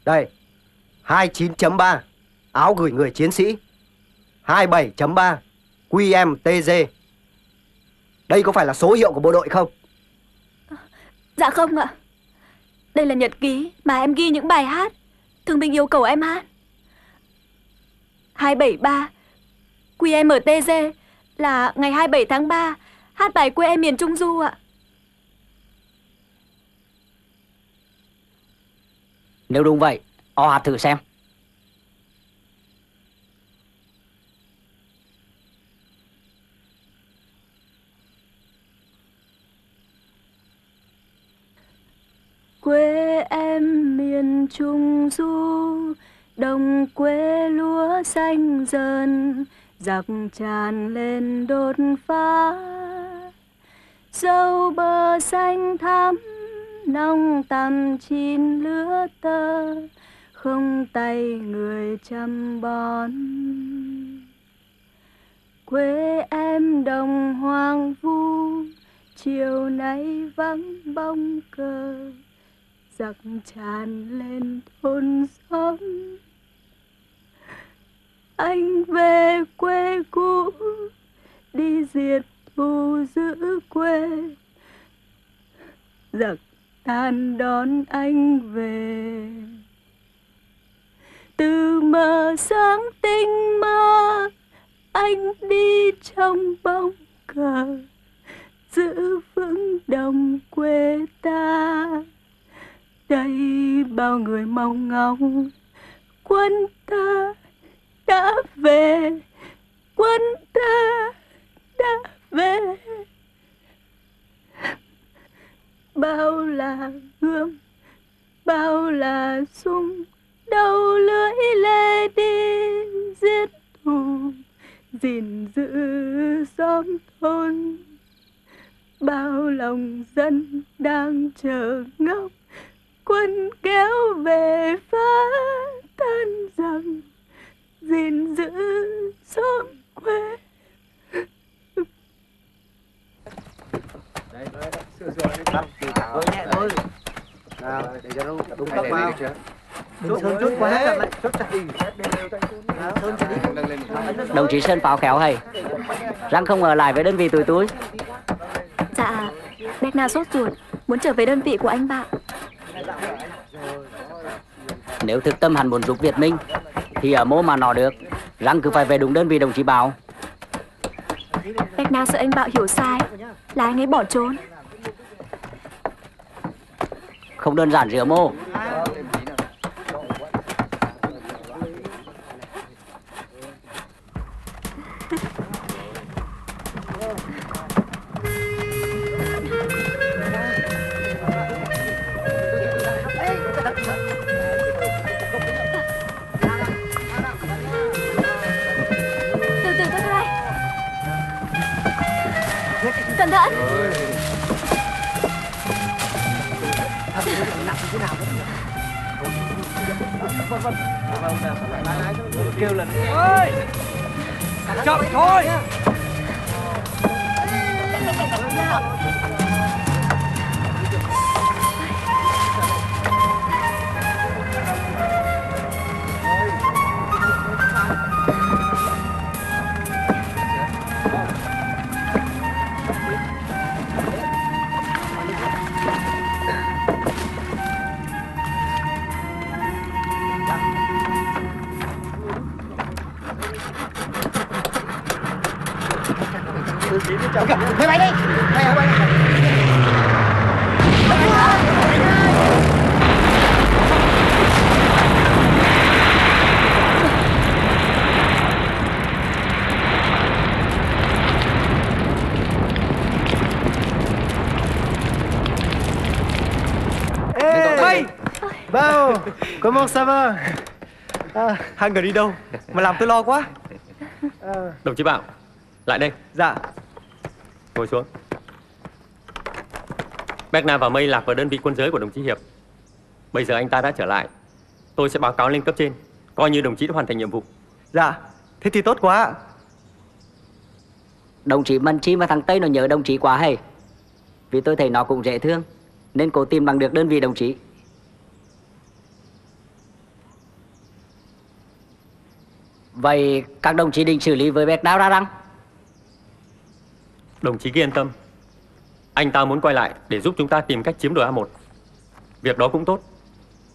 Đây, 29.3 áo gửi người chiến sĩ, 27.3 QMTG. Đây có phải là số hiệu của bộ đội không? Dạ không ạ. Đây là nhật ký mà em ghi những bài hát thương binh yêu cầu em hát. 273 QMTG là ngày 27 tháng 3 hát bài quê em miền Trung Du ạ. Nếu đúng vậy, O hát thử xem. Quê em miền Trung Du, đồng quê lúa xanh dần, giặc tràn lên đột phá. Dâu bờ xanh thắm, nong tằm chín lứa tơ, không tay người chăm bón. Quê em đồng hoang vu, chiều nay vắng bóng cờ, giặc tràn lên thôn xóm. Anh về quê cũ, đi diệt thù giữ quê, giặc tan đón anh về. Từ mờ sáng tinh mơ, anh đi trong bóng cờ, giữ vững đồng quê ta. Đây bao người mong ngóng, quân ta đã về, quân ta đã về. Bao là gươm, bao là súng, đầu lưỡi lê đi giết thù, gìn giữ xóm thôn. Bao lòng dân đang chờ ngóng, quân kéo về phá tan rằng, gìn giữ xóm quê. Đấy, sửa rồi đấy, cắt rồi nhẹ thôi. Nào, để cho nó đúng tốc vào. Chút hơn chút quá hết lại, chút chặt đi. Đồng chí Sơn pháo khéo hay. Răng không ở lại với đơn vị tụi túi. Dạ, Béc Na sốt ruột, muốn trở về đơn vị của anh bạn. Nếu thực tâm hắn muốn giúp Việt Minh thì ở mô mà nó được, Răng cứ phải về đúng đơn vị đồng chí Bảo. Béc Na sợ anh Bảo hiểu sai, là anh ấy bỏ trốn. Không đơn giản gì ở mô. Vân. Kêu lần ơi. Chậm thôi. Mày bay đi. Mày bay đi. Hey, Bao, comment ça va? Hai người đi đâu mà làm tôi lo quá. Đồng chí Bảo, lại đây. Dạ. Ngồi xuống. Béc Na và Mây lạc vào đơn vị quân giới của đồng chí Hiệp. Bây giờ anh ta đã trở lại. Tôi sẽ báo cáo lên cấp trên, coi như đồng chí đã hoàn thành nhiệm vụ. Dạ, thế thì tốt quá. Đồng chí Mân Chi mà thằng Tây nó nhớ đồng chí quá hay. Vì tôi thấy nó cũng dễ thương, nên cố tìm bằng được đơn vị đồng chí. Vậy các đồng chí định xử lý với Béc Na ra răng? Đồng chí cứ yên tâm. Anh ta muốn quay lại để giúp chúng ta tìm cách chiếm đồi A1. Việc đó cũng tốt,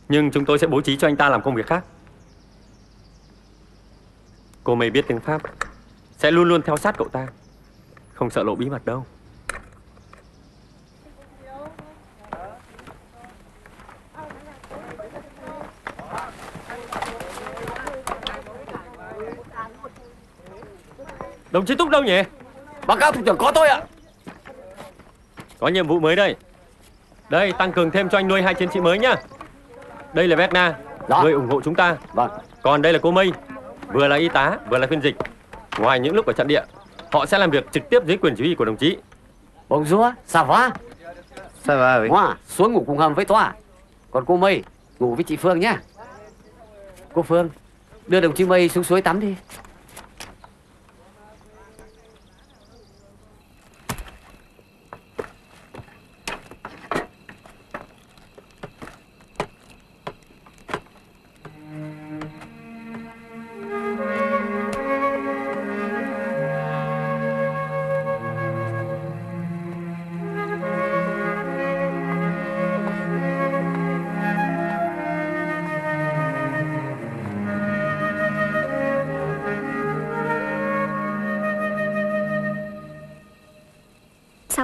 nhưng chúng tôi sẽ bố trí cho anh ta làm công việc khác. Cô Mây biết tiếng Pháp, sẽ luôn luôn theo sát cậu ta, không sợ lộ bí mật đâu. Đồng chí Túc đâu nhỉ? Báo cáo thủ trưởng có tôi ạ. Có nhiệm vụ mới đây. Đây, tăng cường thêm cho anh nuôi 2 chiến sĩ mới nhá. Đây là Béc Na, người ủng hộ chúng ta. Vâng. Còn đây là cô Mây, vừa là y tá, vừa là phiên dịch. Ngoài những lúc ở trận địa, họ sẽ làm việc trực tiếp dưới quyền chỉ huy của đồng chí. Bonjour, ça va? Ça va, oui. Wow, xuống ngủ cùng hầm với Toa. Còn cô Mây, ngủ với chị Phương nhá. Cô Phương, đưa đồng chí Mây xuống suối tắm đi.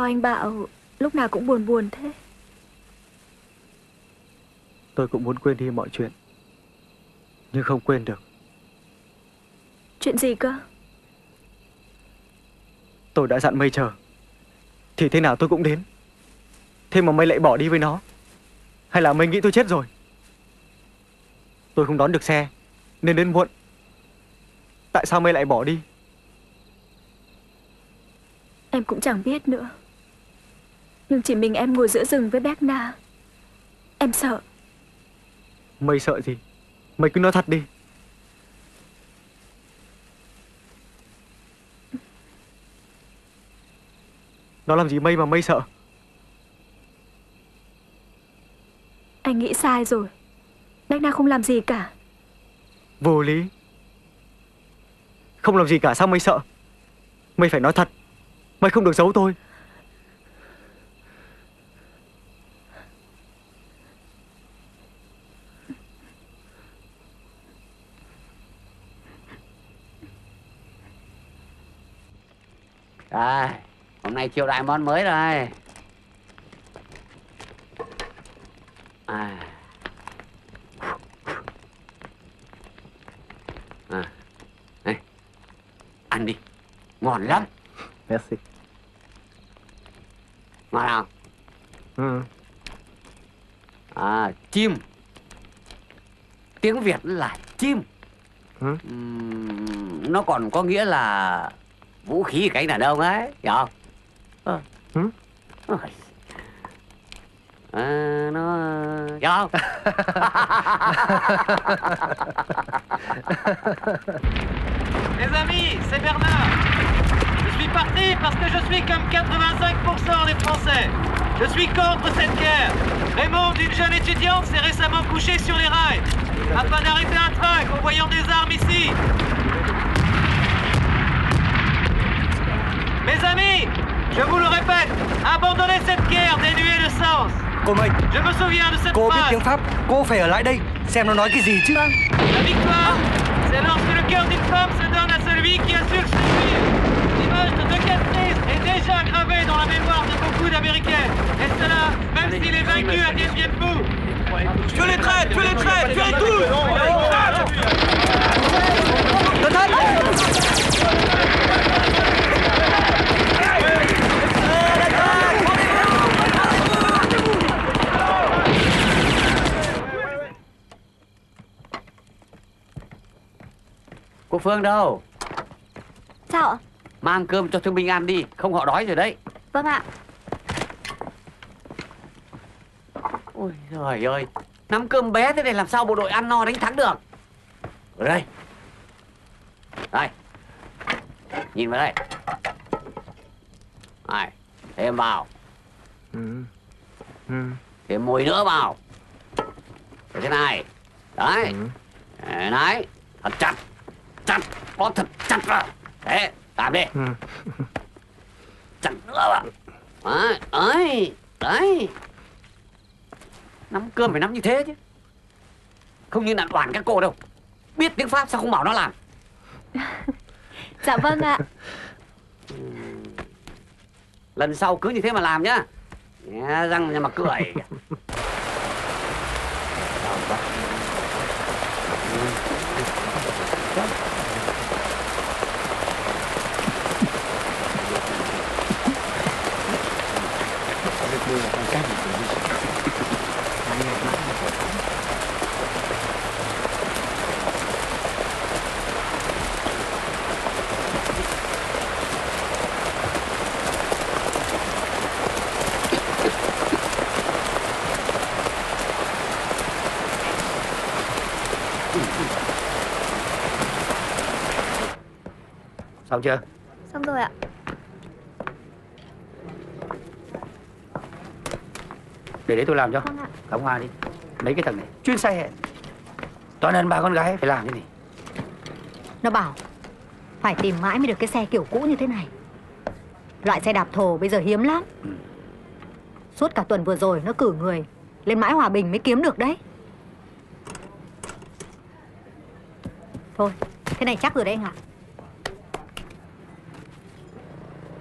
Anh Bảo lúc nào cũng buồn buồn thế. Tôi cũng muốn quên đi mọi chuyện, nhưng không quên được. Chuyện gì cơ? Tôi đã dặn Mây chờ, thì thế nào tôi cũng đến. Thế mà Mây lại bỏ đi với nó. Hay là Mây nghĩ tôi chết rồi? Tôi không đón được xe nên đến muộn. Tại sao Mây lại bỏ đi? Em cũng chẳng biết nữa. Nhưng chỉ mình em ngồi giữa rừng với Béc Na, em sợ. Mày sợ gì? Mày cứ nói thật đi. Nó làm gì Mày mà Mày sợ? Anh nghĩ sai rồi. Béc Na không làm gì cả. Vô lý. Không làm gì cả sao Mày sợ? Mày phải nói thật. Mày không được giấu tôi. À, hôm nay chiêu đại món mới rồi. Đây. Ăn đi, ngon lắm. Merci. Ngon không? Ừ. À, chim. Tiếng Việt là chim. Ừ. Nó còn có nghĩa là vũ khí cái là đâu ấy, hiểu không? Nó không? Les amis, c'est Bernard. Je suis parti parce que je suis comme 85% des Français. Je suis contre cette guerre. Raymond, une jeune étudiante, s'est récemment couchée sur les rails afin d'arrêter un train convoyant des armes ici. Mes amis, je vous le répète, abandonnez cette guerre dénuée de sens. Cô Mây, cô biết tiếng Pháp, cô phải ở lại đây xem nó nói cái gì chứ. La victoire, c'est lorsque le cœur d'une femme se donne à celui qui assure ses vies. L'image de Castries est déjà gravée dans la mémoire de beaucoup d'Américains. Et cela, même s'il est vaincu à Điện Biên Phủ. Tuez les traîtres, tuez les traîtres, tuez les tous. Cẩn thận! Cô Phương đâu? Sao ạ? Mang cơm cho thương binh ăn đi, không họ đói rồi đấy. Vâng ạ. Ôi trời ơi, nắm cơm bé thế này làm sao bộ đội ăn no đánh thắng được. Ở đây. Đây. Nhìn vào đây. Đây, thêm vào. Thêm muối nữa vào. Thế này. Đấy. Đấy, thật chặt. Chặt, bó thật chặt vào. Thế, làm đi. Chặt nữa vào. Đấy, đấy, đấy. Nắm cơm phải nắm như thế chứ. Không như là đoàn các cô đâu. Biết tiếng Pháp sao không bảo nó làm. Dạ vâng ạ. Lần sau cứ như thế mà làm nhá. Nghe răng ra mà cười. Xong chưa? Xong rồi ạ. Để tôi làm cho. Vâng ạ. Đóng hoa đi. Mấy cái thằng này chuyên sai hẹn. Toàn hơn ba con gái phải làm cái gì. Nó bảo phải tìm mãi mới được cái xe kiểu cũ như thế này. Loại xe đạp thồ bây giờ hiếm lắm. Suốt cả tuần vừa rồi nó cử người lên mãi Hòa Bình mới kiếm được đấy. Thôi, thế này chắc rồi đấy anh ạ.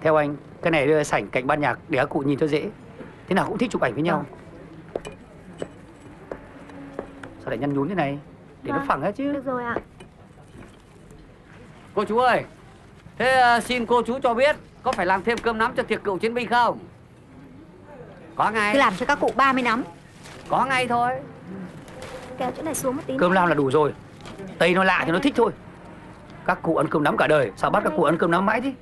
Theo anh, cái này đưa sảnh cạnh ban nhạc để các cụ nhìn cho dễ. Thế nào cũng thích chụp ảnh với nhau. Sao lại nhăn nhún thế này? Để nó phẳng hết chứ. Được rồi ạ. Cô chú ơi, thế xin cô chú cho biết có phải làm thêm cơm nắm cho tiệc cựu chiến binh không? Có ngay. Cứ làm cho các cụ 30 nắm. Có ngay thôi. Kéo chỗ này xuống một tí. Cơm lam là đủ rồi. Tây nó lạ thì nó thích thôi. Các cụ ăn cơm nắm cả đời, sao bắt các cụ ăn cơm nắm mãi thế?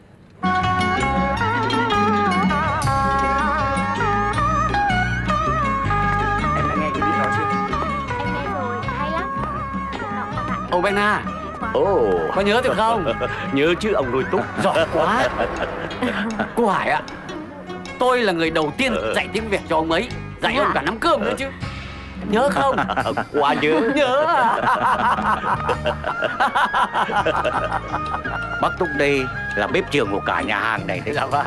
Ô Béc Na, có nhớ tôi không? Nhớ chứ ông nuôi Túc. Giỏi quá. Cô Hải ạ, tôi là người đầu tiên dạy tiếng Việt cho ông ấy. Dạy ông cả nắm cơm nữa chứ. Nhớ không? Quá nhớ. Nhớ à? Bác Túc đây là bếp trưởng của cả nhà hàng này đấy. Dạ vâng.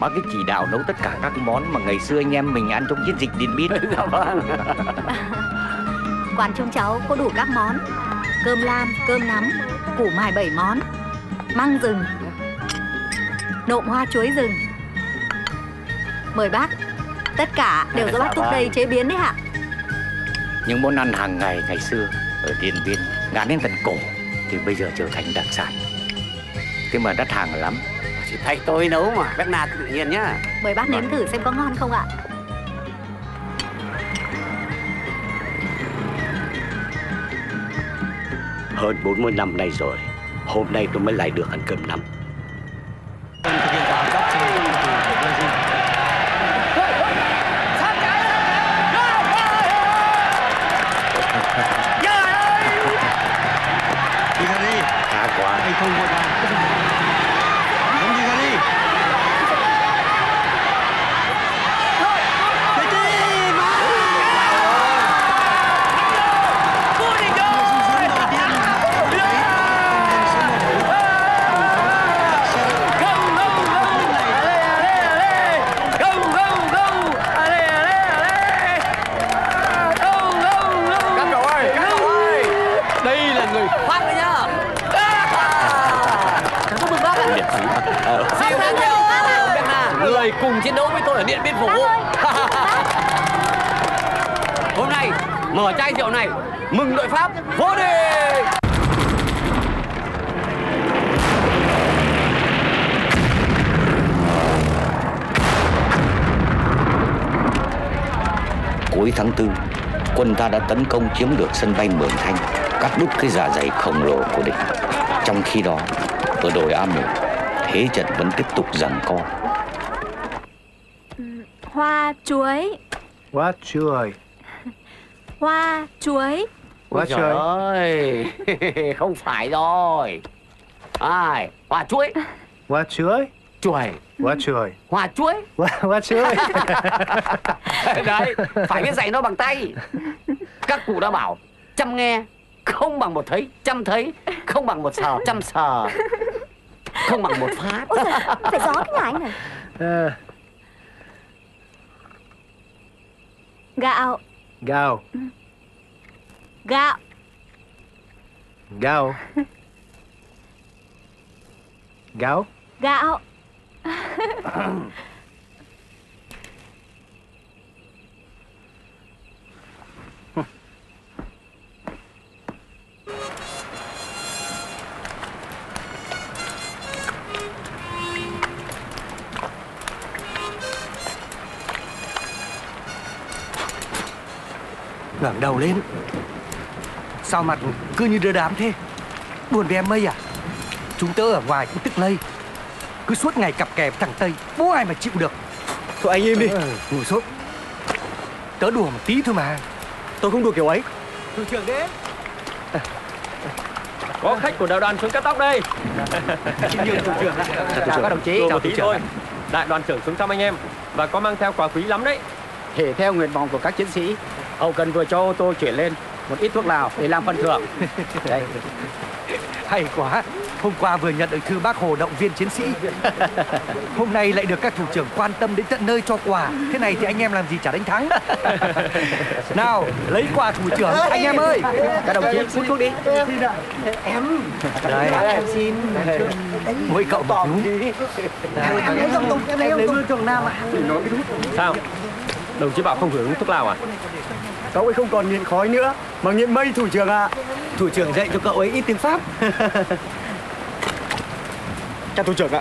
Bác cứ chỉ đạo nấu tất cả các món mà ngày xưa anh em mình ăn trong chiến dịch Điện Biên. Dạ vâng. Quán chúng cháu có đủ các món. Cơm lam, cơm nắm, củ mài 7 món, măng rừng, nộm hoa chuối rừng. Mời bác, tất cả đều do bác Túc đây chế biến đấy ạ. Những món ăn hàng ngày ngày xưa ở Điện Biên ngán đến tận cổ thì bây giờ trở thành đặc sản. Thế mà đắt hàng lắm. Chỉ thay tôi nấu mà, Bác Na tự nhiên nhá. Mời bác nếm thử xem có ngon không ạ. Hơn 40 năm nay rồi, hôm nay tôi mới lại được ăn cơm nắm. Điện Biên Phủ. Hôm nay mở chai rượu này mừng đội Pháp vô địch. Cuối tháng 4, quân ta đã tấn công chiếm được sân bay Mường Thanh, cắt đứt cái dạ dày khổng lồ của địch. Trong khi đó, ở đồi A1, thế trận vẫn tiếp tục giằng co. Hoa chuối. Hoa chuối. Hoa chuối. Hoa chuối. Trời ơi, không phải rồi. Ai, hoa chuối. Hoa chuối. Chuối. Hoa chuối. Hoa chuối. Hoa chuối. Đấy, phải biết dạy nó bằng tay. Các cụ đã bảo, chăm nghe không bằng một thấy, chăm thấy không bằng một sờ, chăm sờ không bằng một phát. Ôi giời, phải gió cái nhà anh này. Gạo. Gạo. Gạo. Gạo. Gạo. Gạo. Ngẩng đầu lên. Sao mặt cứ như đưa đám thế? Buồn về em Mây à? Chúng tớ ở ngoài cũng tức lây, cứ suốt ngày cặp kè thằng Tây, bố ai mà chịu được. Thôi anh im đi. Ngồi xuống. Tớ đùa một tí thôi mà. Tôi không đùa kiểu ấy. Thủ trưởng đến. Có khách của đại đoàn xuống cắt tóc đây. Chào các đồng chí. Chào thủ trưởng. Đại đoàn trưởng xuống thăm anh em và có mang theo quà quý lắm đấy. Thể theo nguyện vọng của các chiến sĩ, hậu cần vừa cho ô tô chuyển lên một ít thuốc lào để làm phần thưởng. Đây. Hay quá. Hôm qua vừa nhận được thư Bác Hồ động viên chiến sĩ, hôm nay lại được các thủ trưởng quan tâm đến tận nơi cho quà. Thế này thì anh em làm gì chả đánh thắng. Nào, lấy quà thủ trưởng. Ê, anh em ơi. Các đồng chí hút thuốc đi. Em đây. Em xin. Mỗi cậu bỏ đi. Sao? Đồng chí bảo không hưởng thuốc lào à? Cậu ấy không còn nghiện khói nữa mà nghiện Mây thủ trưởng ạ. Thủ trưởng dạy cho cậu ấy ít tiếng Pháp. Chào thủ trưởng ạ.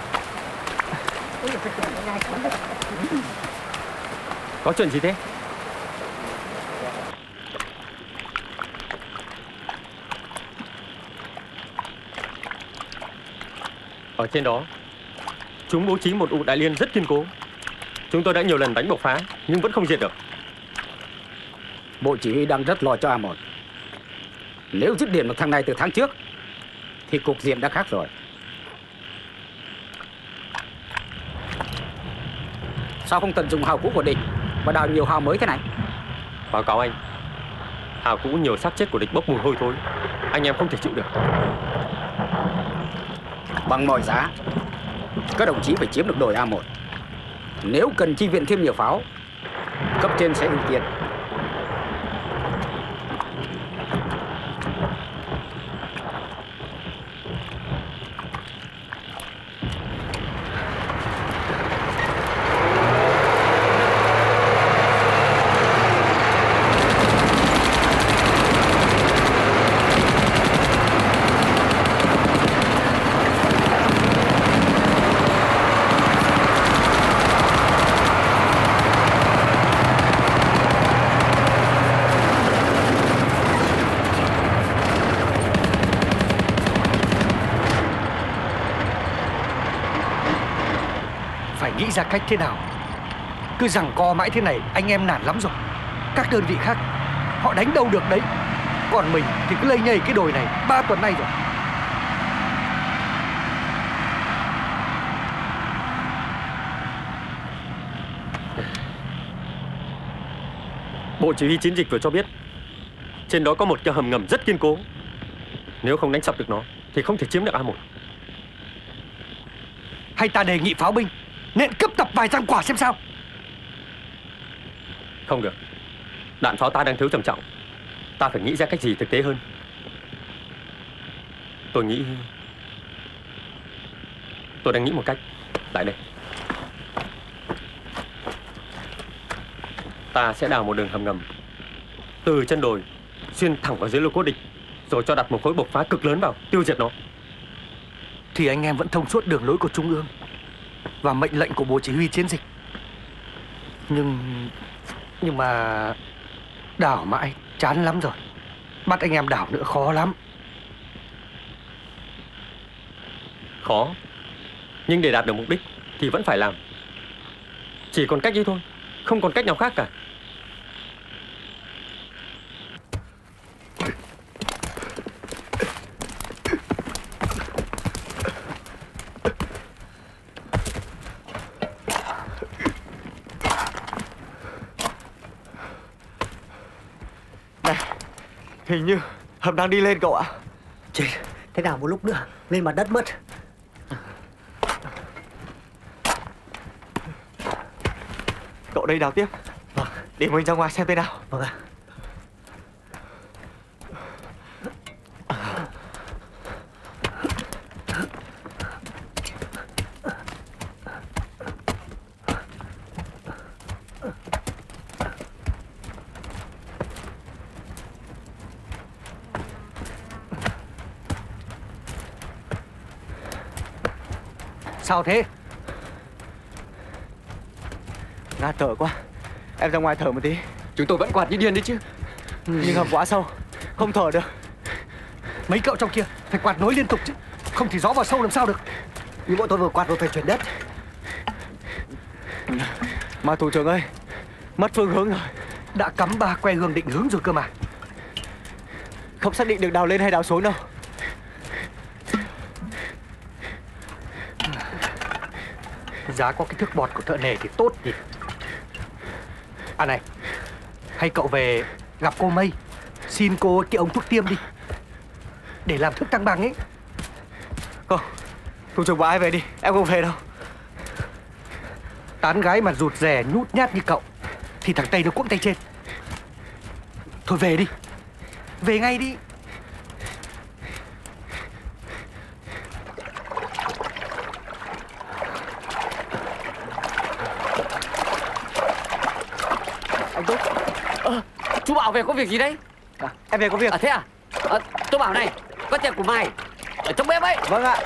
Có chuyện gì thế? Ở trên đó, chúng bố trí một ụ đại liên rất kiên cố. Chúng tôi đã nhiều lần đánh bộc phá nhưng vẫn không diệt được. Bộ chỉ huy đang rất lo cho A1. Nếu dứt điểm được thằng này từ tháng trước thì cục diện đã khác rồi. Sao không tận dụng hào cũ của địch mà đào nhiều hào mới thế này? Báo cáo anh, hào cũ nhiều xác chết của địch bốc mùi hôi thối, anh em không thể chịu được. Bằng mọi giá các đồng chí phải chiếm được đồi A1. Nếu cần chi viện thêm nhiều pháo, cấp trên sẽ ưu tiên. Ra cách thế nào? Cứ giằng co mãi thế này anh em nản lắm rồi. Các đơn vị khác họ đánh đâu được đấy, còn mình thì cứ lây nhây cái đồi này 3 tuần nay rồi. Bộ chỉ huy chiến dịch vừa cho biết trên đó có một cái hầm ngầm rất kiên cố. Nếu không đánh sập được nó thì không thể chiếm được A1. Hay ta đề nghị pháo binh nên cấp tập vài trăm quả xem sao. Không được. Đạn pháo ta đang thiếu trầm trọng. Ta phải nghĩ ra cách gì thực tế hơn. Tôi đang nghĩ một cách. Lại đây. Ta sẽ đào một đường hầm ngầm từ chân đồi xuyên thẳng vào dưới lô cốt địch, rồi cho đặt một khối bộc phá cực lớn vào, tiêu diệt nó. Thì anh em vẫn thông suốt đường lối của Trung ương và mệnh lệnh của Bộ Chỉ huy Chiến dịch. Nhưng mà đảo mãi chán lắm rồi. Bắt anh em đảo nữa khó lắm. Khó, nhưng để đạt được mục đích thì vẫn phải làm. Chỉ còn cách ấy thôi, không còn cách nào khác cả. Hình như hầm đang đi lên cậu ạ. Chị, thế nào một lúc nữa lên mặt đất mất. Cậu đây đào tiếp. Vâng. Để mình ra ngoài xem thế nào. Vâng ạ. Sao thế? Ngạt thở quá. Em ra ngoài thở một tí. Chúng tôi vẫn quạt như điên đấy chứ. Nhưng hầm quá sâu, không thở được. Mấy cậu trong kia phải quạt nối liên tục chứ, không thì gió vào sâu làm sao được. Nhưng bọn tôi vừa quạt rồi phải chuyển đất. Mà thủ trưởng ơi, mất phương hướng rồi. Đã cắm 3 que hương định hướng rồi cơ mà. Không xác định được đào lên hay đào xuống đâu. Giá có cái thước bọt của thợ nề thì tốt nhỉ. À này, hay cậu về gặp cô Mây, xin cô cái ống thuốc tiêm đi, để làm thuốc tăng bằng ấy. Không, thủ trưởng bảo ai về đi, em không về đâu. Tán gái mà rụt rè nhút nhát như cậu thì thằng Tây nó cuỗng tay trên. Thôi về đi, về ngay đi. Chú Bảo về có việc gì đấy? À, em về có việc. Thế à? Tôi bảo này, có tiền của mày ở trong bếp ấy. Vâng ạ.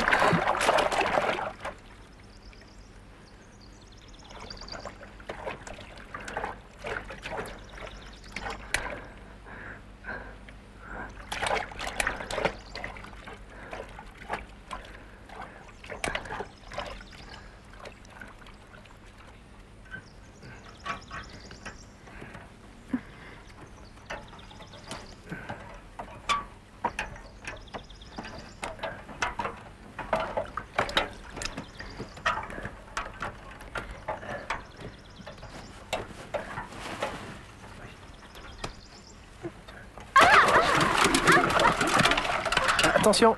Attention,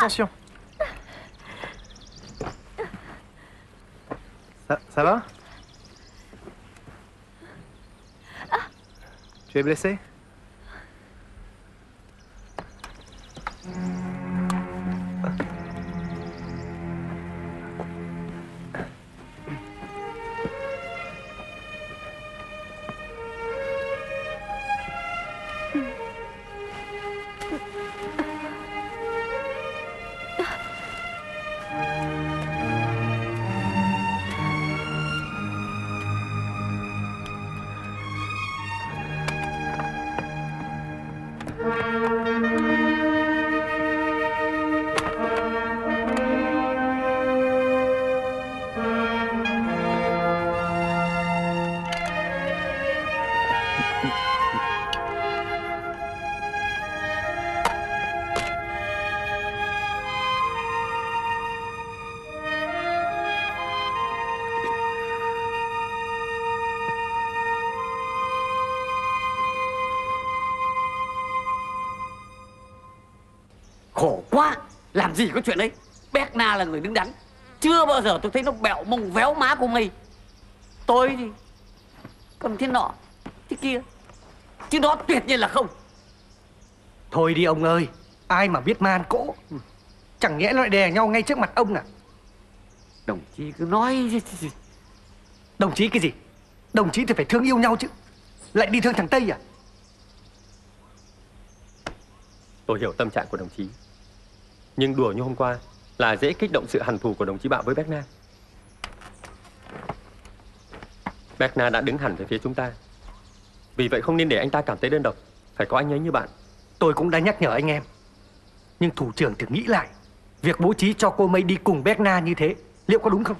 attention. Ça va? Tu es blessé? Làm gì có chuyện đấy. Béc Na là người đứng đắn. Chưa bao giờ tôi thấy nó bẹo mông véo má của mày. Tôi thì còn thế nọ thế kia, chứ nó tuyệt nhiên là không. Thôi đi ông ơi, ai mà biết man cỗ. Chẳng nhẽ nó lại đè nhau ngay trước mặt ông à? Đồng chí cứ nói. Đồng chí cái gì? Đồng chí thì phải thương yêu nhau chứ. lại đi thương thằng Tây à? Tôi hiểu tâm trạng của đồng chí, nhưng đùa như hôm qua là dễ kích động sự hằn thù của đồng chí Bảo với Béc Na. Béc Na đã đứng hẳn về phía chúng ta, vì vậy không nên để anh ta cảm thấy đơn độc, phải có anh ấy như bạn. Tôi cũng đã nhắc nhở anh em, nhưng thủ trưởng thử nghĩ lại, việc bố trí cho cô Mây đi cùng Béc Na như thế liệu có đúng không?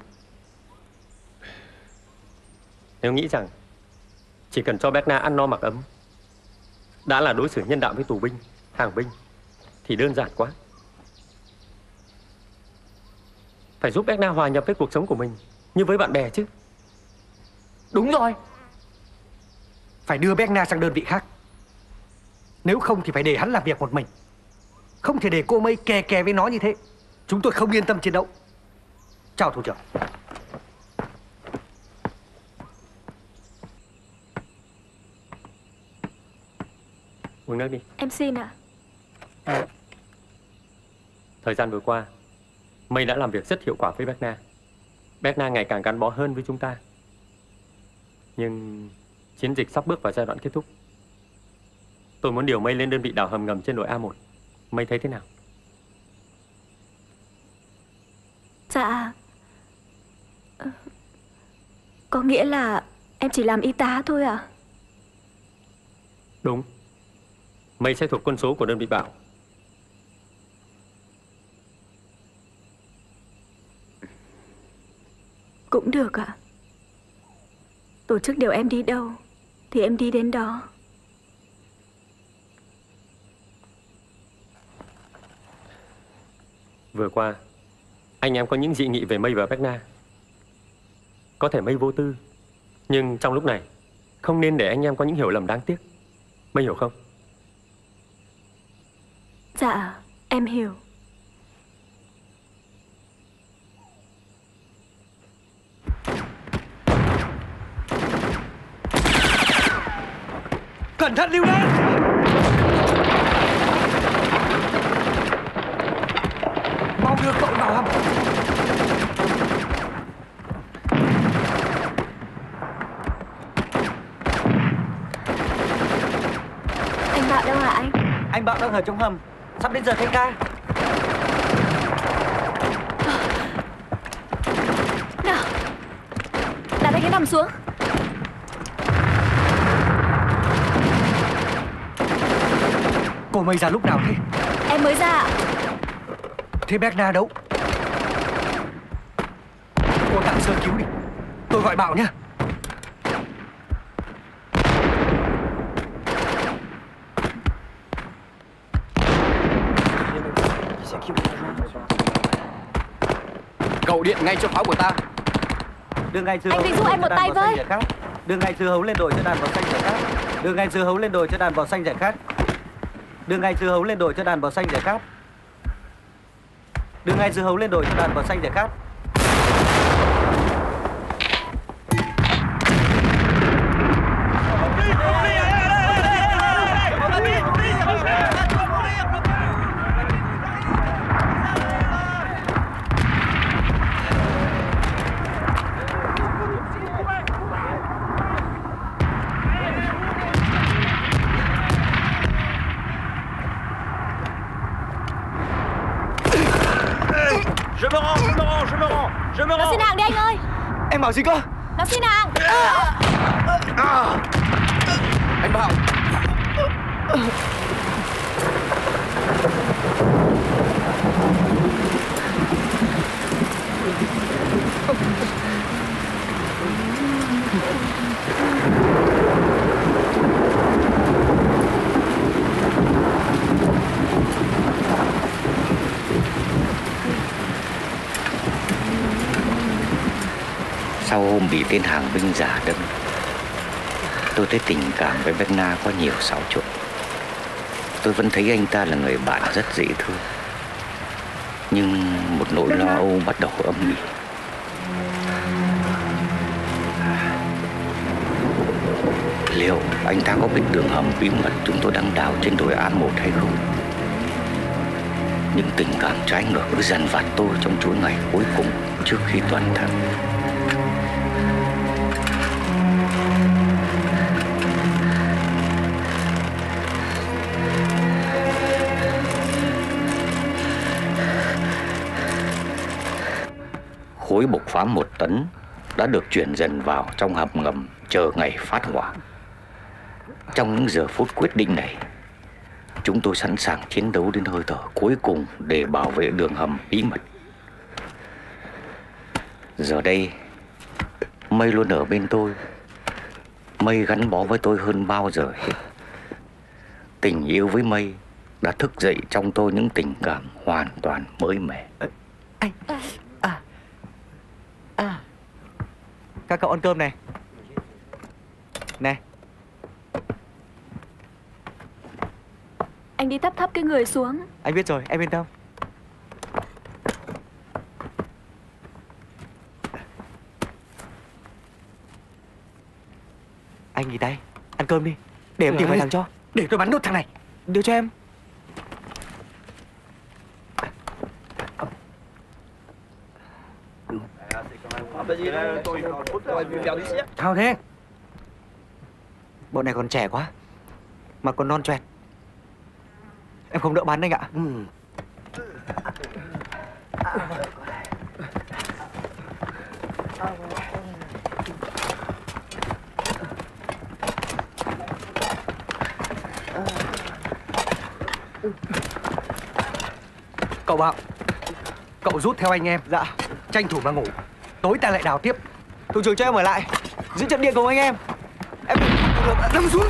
Nếu nghĩ rằng chỉ cần cho Béc Na ăn no mặc ấm đã là đối xử nhân đạo với tù binh, hàng binh thì đơn giản quá. Phải giúp Béc Na hòa nhập với cuộc sống của mình như với bạn bè chứ. Đúng rồi, phải đưa Béc Na sang đơn vị khác. Nếu không thì phải để hắn làm việc một mình, không thể để cô Mây kè kè với nó như thế. Chúng tôi không yên tâm chiến đấu. Chào thủ trưởng. Uống nước đi. Em xin ạ. Thời gian vừa qua, Mây đã làm việc rất hiệu quả với Béc Na. Béc Na ngày càng gắn bó hơn với chúng ta. Nhưng chiến dịch sắp bước vào giai đoạn kết thúc. Tôi muốn điều Mây lên đơn vị đào hầm ngầm trên đồi A1. Mây thấy thế nào? Dạ, có nghĩa là em chỉ làm y tá thôi ạ? Đúng. Mây sẽ thuộc quân số của đơn vị Bảo. Cũng được ạ. Tổ chức điều em đi đâu thì em đi đến đó. Vừa qua anh em có những dị nghị về Mây và Béc Na. Có thể Mây vô tư, nhưng trong lúc này không nên để anh em có những hiểu lầm đáng tiếc. Mây hiểu không? Dạ, em hiểu. Cẩn thận lưu đen. Mau đưa cậu vào hầm. Anh Bảo đâu hả anh? Anh Bảo đang ở trong hầm, sắp đến giờ thanh ca. Nào, đặt anh ấy nằm xuống. Cô Mây ra lúc nào thế? Em mới ra. Thế Béc Na đâu? Cô tạm sơ cứu đi, tôi gọi Bảo nhé. Cậu điện ngay cho pháo của ta. Đưa ngay dưa hấu. Anh đi giúp em một tay với. Đưa ngay dưa hấu lên đồi cho đàn bò xanh giải khát. Đưa ngay dưa hấu lên đồi cho đàn bò xanh giải khát. Đưa ngay dưa hấu lên đồi cho đàn bò xanh giải khát. Đưa ngay dưa hấu lên đồi cho đàn bò xanh giải khát. Bảo gì cơ? Nó xin hàng. Anh Bảo. Sau hôm bị tên hàng binh giả đâm, tôi thấy tình cảm với Béc Na có nhiều xáo trộn. Tôi vẫn thấy anh ta là người bạn rất dễ thương, nhưng một nỗi lo âu bắt đầu âm ỉ. Liệu anh ta có biết đường hầm bí mật chúng tôi đang đào trên đồi A1 hay không? Những tình cảm trái ngược cứ dằn vặt tôi trong chuỗi ngày cuối cùng trước khi toàn thân. khối bột phá 1 tấn đã được chuyển dần vào trong hầm ngầm chờ ngày phát hỏa. Trong những giờ phút quyết định này, chúng tôi sẵn sàng chiến đấu đến hơi thở cuối cùng để bảo vệ đường hầm bí mật. Giờ đây, Mây luôn ở bên tôi. Mây gắn bó với tôi hơn bao giờ hết. Tình yêu với Mây đã thức dậy trong tôi những tình cảm hoàn toàn mới mẻ. Các cậu ăn cơm này. Nè, anh đi thấp cái người xuống. Anh biết rồi, em yên tâm. Anh nghỉ tay, ăn cơm đi. Để em tìm mấy thằng cho. Để tôi bắn nốt thằng này. Đưa cho em. Sao thế? Bọn này còn trẻ quá mà còn non choẹt. Em không đỡ bắn anh ạ. Cậu Bảo, cậu rút theo anh em. Dạ. Tranh thủ mà ngủ. Tối ta lại đào tiếp. Thủ trưởng cho em ở lại giữ trận địa cùng anh em. Em nằm xuống.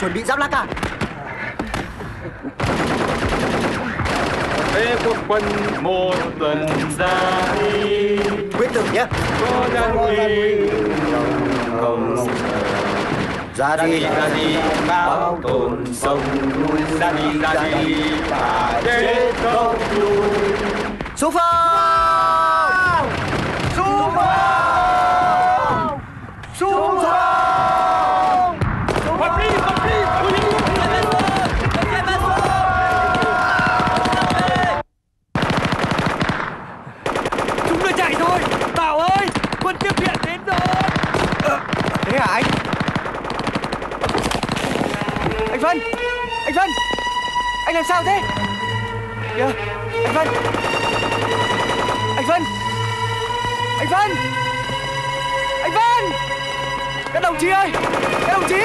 Chuẩn bị giáp lá cả. Bê quốc quân một tuần ra đi. Quyết tử nhé. Có đăng quy trong cầu. Ra đi, bao tồn sông núi. Ra đi, và chết không lùi. Xu phong! Xu phong! Xu phong! Anh làm sao thế? Kìa, anh Vân! Anh Vân! Anh Vân! Anh Vân! Các đồng chí ơi! Các đồng chí!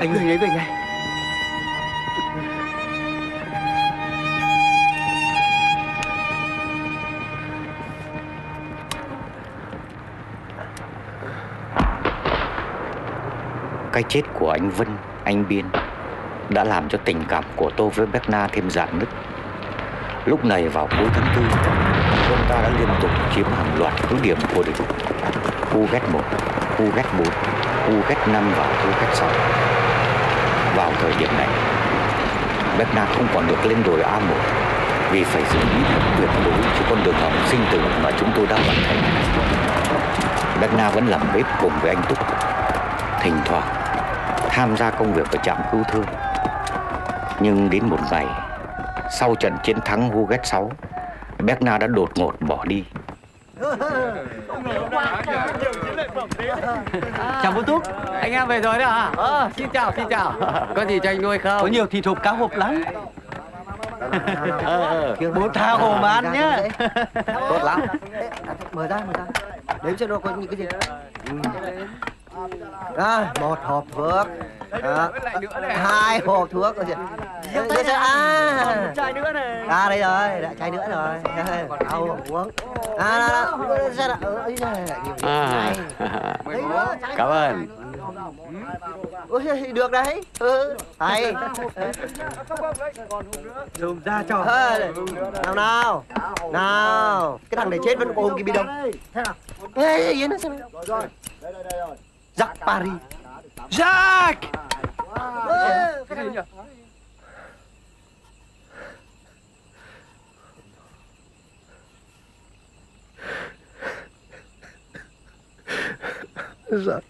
Anh người lấy về ngay. Cái chết của anh Vân, anh Biên đã làm cho tình cảm của tôi với Béc Na thêm rạn nứt. Lúc này vào cuối tháng 4, quân ta đã liên tục chiếm hàng loạt cứ điểm của địch: khu Ghét 1, khu Ghét 4, khu Ghét 5 và khu Ghét 6. Vào thời điểm này, Béc Na không còn được lên đồi A1 vì phải giữ bí mật tuyệt đối cho con đường hầm sinh tử mà chúng tôi đã hoàn thành. Béc Na vẫn làm bếp cùng với anh Túc, thỉnh thoảng tham gia công việc ở trạm cứu thương. Nhưng đến một ngày, sau trận chiến thắng khu Ghét 6, Béc Na đã đột ngột bỏ đi. Chào bố Túc, anh em về rồi đó à? Xin chào, xin chào. Có gì cho anh nuôi không? Có nhiều thịt hộp cá hộp lắm. Bố tha hồ mà ăn nhé. Tốt lắm. Mở ra, mở ra. Đếm cho nó có những cái gì. À, một hộp thuốc, hai hộp thuốc rồi. Chai nữa này. À đây rồi, đã chai nữa rồi. Đâu uống. Cảm ơn. Được đấy. Hay. Dùng ra cho. Nào nào. Nào. Cái thằng này chết vẫn ôm cái bi đông. Ê, yên nó xem. Rồi. Đây rồi. Jacques Paris. Jacques! Cái gì nhỉ? Jacques.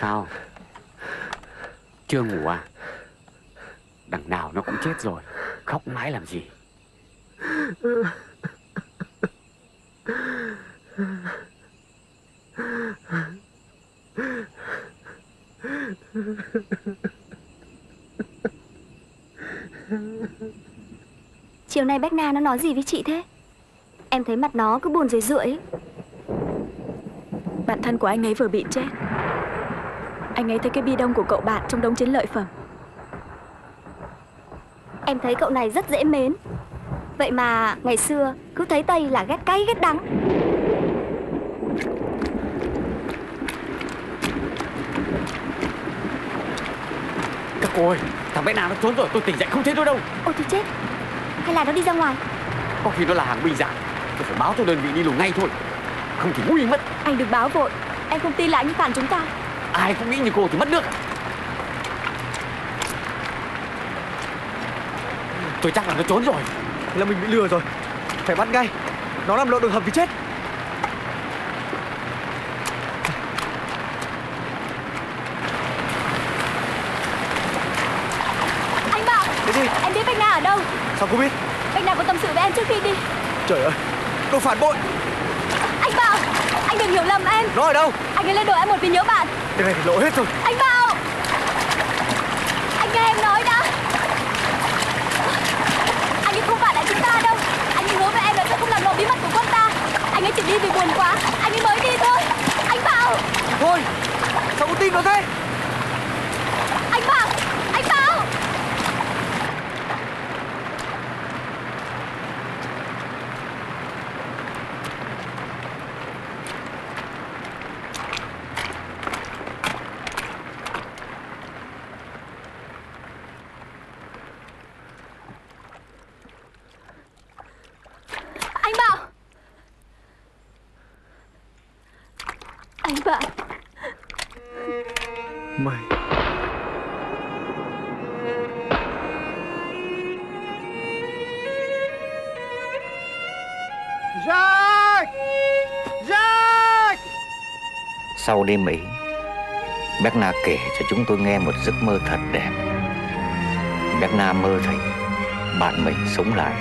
Sao? Chưa ngủ à? Đằng nào nó cũng chết rồi, khóc mãi làm gì? Chiều nay Béc Na nó nói gì với chị thế? Em thấy mặt nó cứ buồn rười rượi. Bạn thân của anh ấy vừa bị chết. Anh ấy thấy cái bi đông của cậu bạn trong đống chiến lợi phẩm. Em thấy cậu này rất dễ mến. Vậy mà ngày xưa cứ thấy Tây là ghét cay ghét đắng. Các cô ơi, thằng bé nào nó trốn rồi, tôi tỉnh dậy không thấy tôi đâu. Ôi tôi chết, hay là nó đi ra ngoài? Có khi nó là hàng binh giả, tôi phải báo cho đơn vị đi lùng ngay thôi, không thì nguy mất. Anh đừng báo vội, em không tin là anh ấy phản chúng ta. Ai cũng nghĩ như cô thì mất nước. Tôi chắc là nó trốn rồi. Thế là mình bị lừa rồi. Phải bắt ngay. Nó làm lộ đường hầm thì chết. Anh Bảo, cái gì? Em biết Béc Na ở đâu. Sao cô biết? Béc Na có tâm sự với em trước khi đi. Trời ơi, đồ phản bội. Anh Bảo, anh đừng hiểu lầm em. Nó ở đâu? Anh ấy lên đồi em một vì nhớ bạn. Cái này thì lỗ hết rồi. Anh Bảo, anh nghe em nói đã. Anh ấy không phải là chúng ta đâu. Anh ấy hứa với em là sẽ không làm lộ bí mật của con ta. Anh ấy chỉ đi vì buồn quá, anh ấy mới đi thôi. Anh Bảo. Thôi, sao có tin nó thế? Anh Bảo, anh Bảo. Sau đêm ấy, Béc Na kể cho chúng tôi nghe một giấc mơ thật đẹp. Béc Na mơ thấy bạn mình sống lại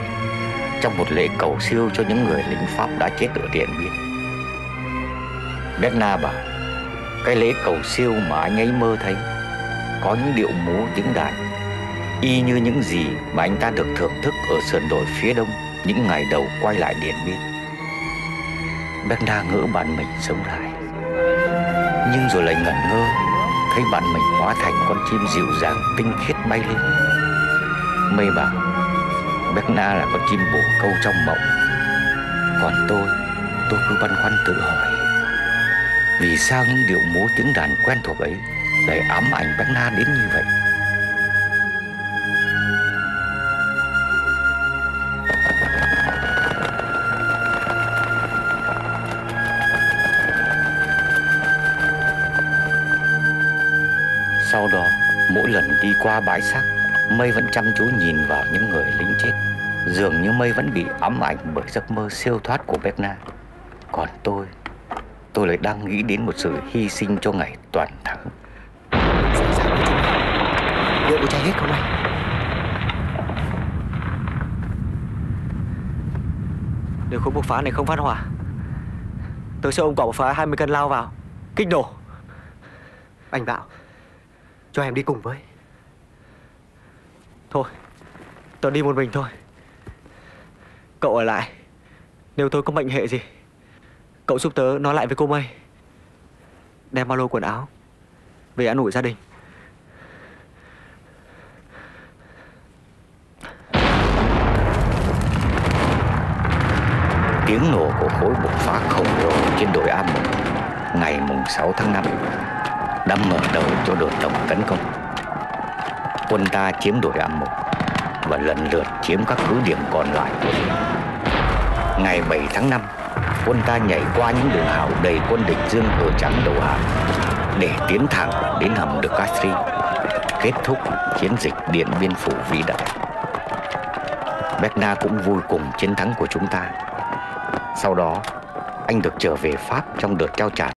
trong một lễ cầu siêu cho những người lính Pháp đã chết ở Điện Biên. Béc Na bảo cái lễ cầu siêu mà anh ấy mơ thấy có những điệu múa tiếng đàn y như những gì mà anh ta được thưởng thức ở sườn đồi phía đông những ngày đầu quay lại Điện Biên. Bernard ngỡ bạn mình sống lại, nhưng rồi lại ngẩn ngơ thấy bạn mình hóa thành con chim dịu dàng tinh khiết bay lên. Mây bảo Bernard là con chim bồ câu trong mộng, còn tôi cứ băn khoăn tự hỏi vì sao những điệu múa tiếng đàn quen thuộc ấy lại ám ảnh Bernard đến như vậy. Sau đó, mỗi lần đi qua bãi xác, Mây vẫn chăm chú nhìn vào những người lính chết. Dường như Mây vẫn bị ám ảnh bởi giấc mơ siêu thoát của Béc Na. Còn tôi lại đang nghĩ đến một sự hy sinh cho ngày toàn thắng. Liệu có cháy hết không anh? Nếu khối bộc phá này không phát hỏa, tôi sẽ ôm quả bộc phá 20 cân lao vào, kích nổ. Anh Bảo, cho em đi cùng với. Thôi, tôi đi một mình thôi. Cậu ở lại. Nếu tôi có mệnh hệ gì, cậu giúp tớ nói lại với cô Mây. Đem ba lô quần áo về ăn ủi gia đình. Tiếng nổ của khối bộc phá khổng lồ trên đồi Am ngày mùng 6 tháng 5 đã mở đầu cho đợt tổng tấn công. Quân ta chiếm đồi Am và lần lượt chiếm các cứ điểm còn lại của địch. Ngày 7 tháng 5, quân ta nhảy qua những đường hào đầy quân địch dương cờ trắng đầu hàng để tiến thẳng đến hầm địch Castries, kết thúc chiến dịch Điện Biên Phủ vĩ đại. Béc Na cũng vui cùng chiến thắng của chúng ta. Sau đó, anh được trở về Pháp trong đợt trao trả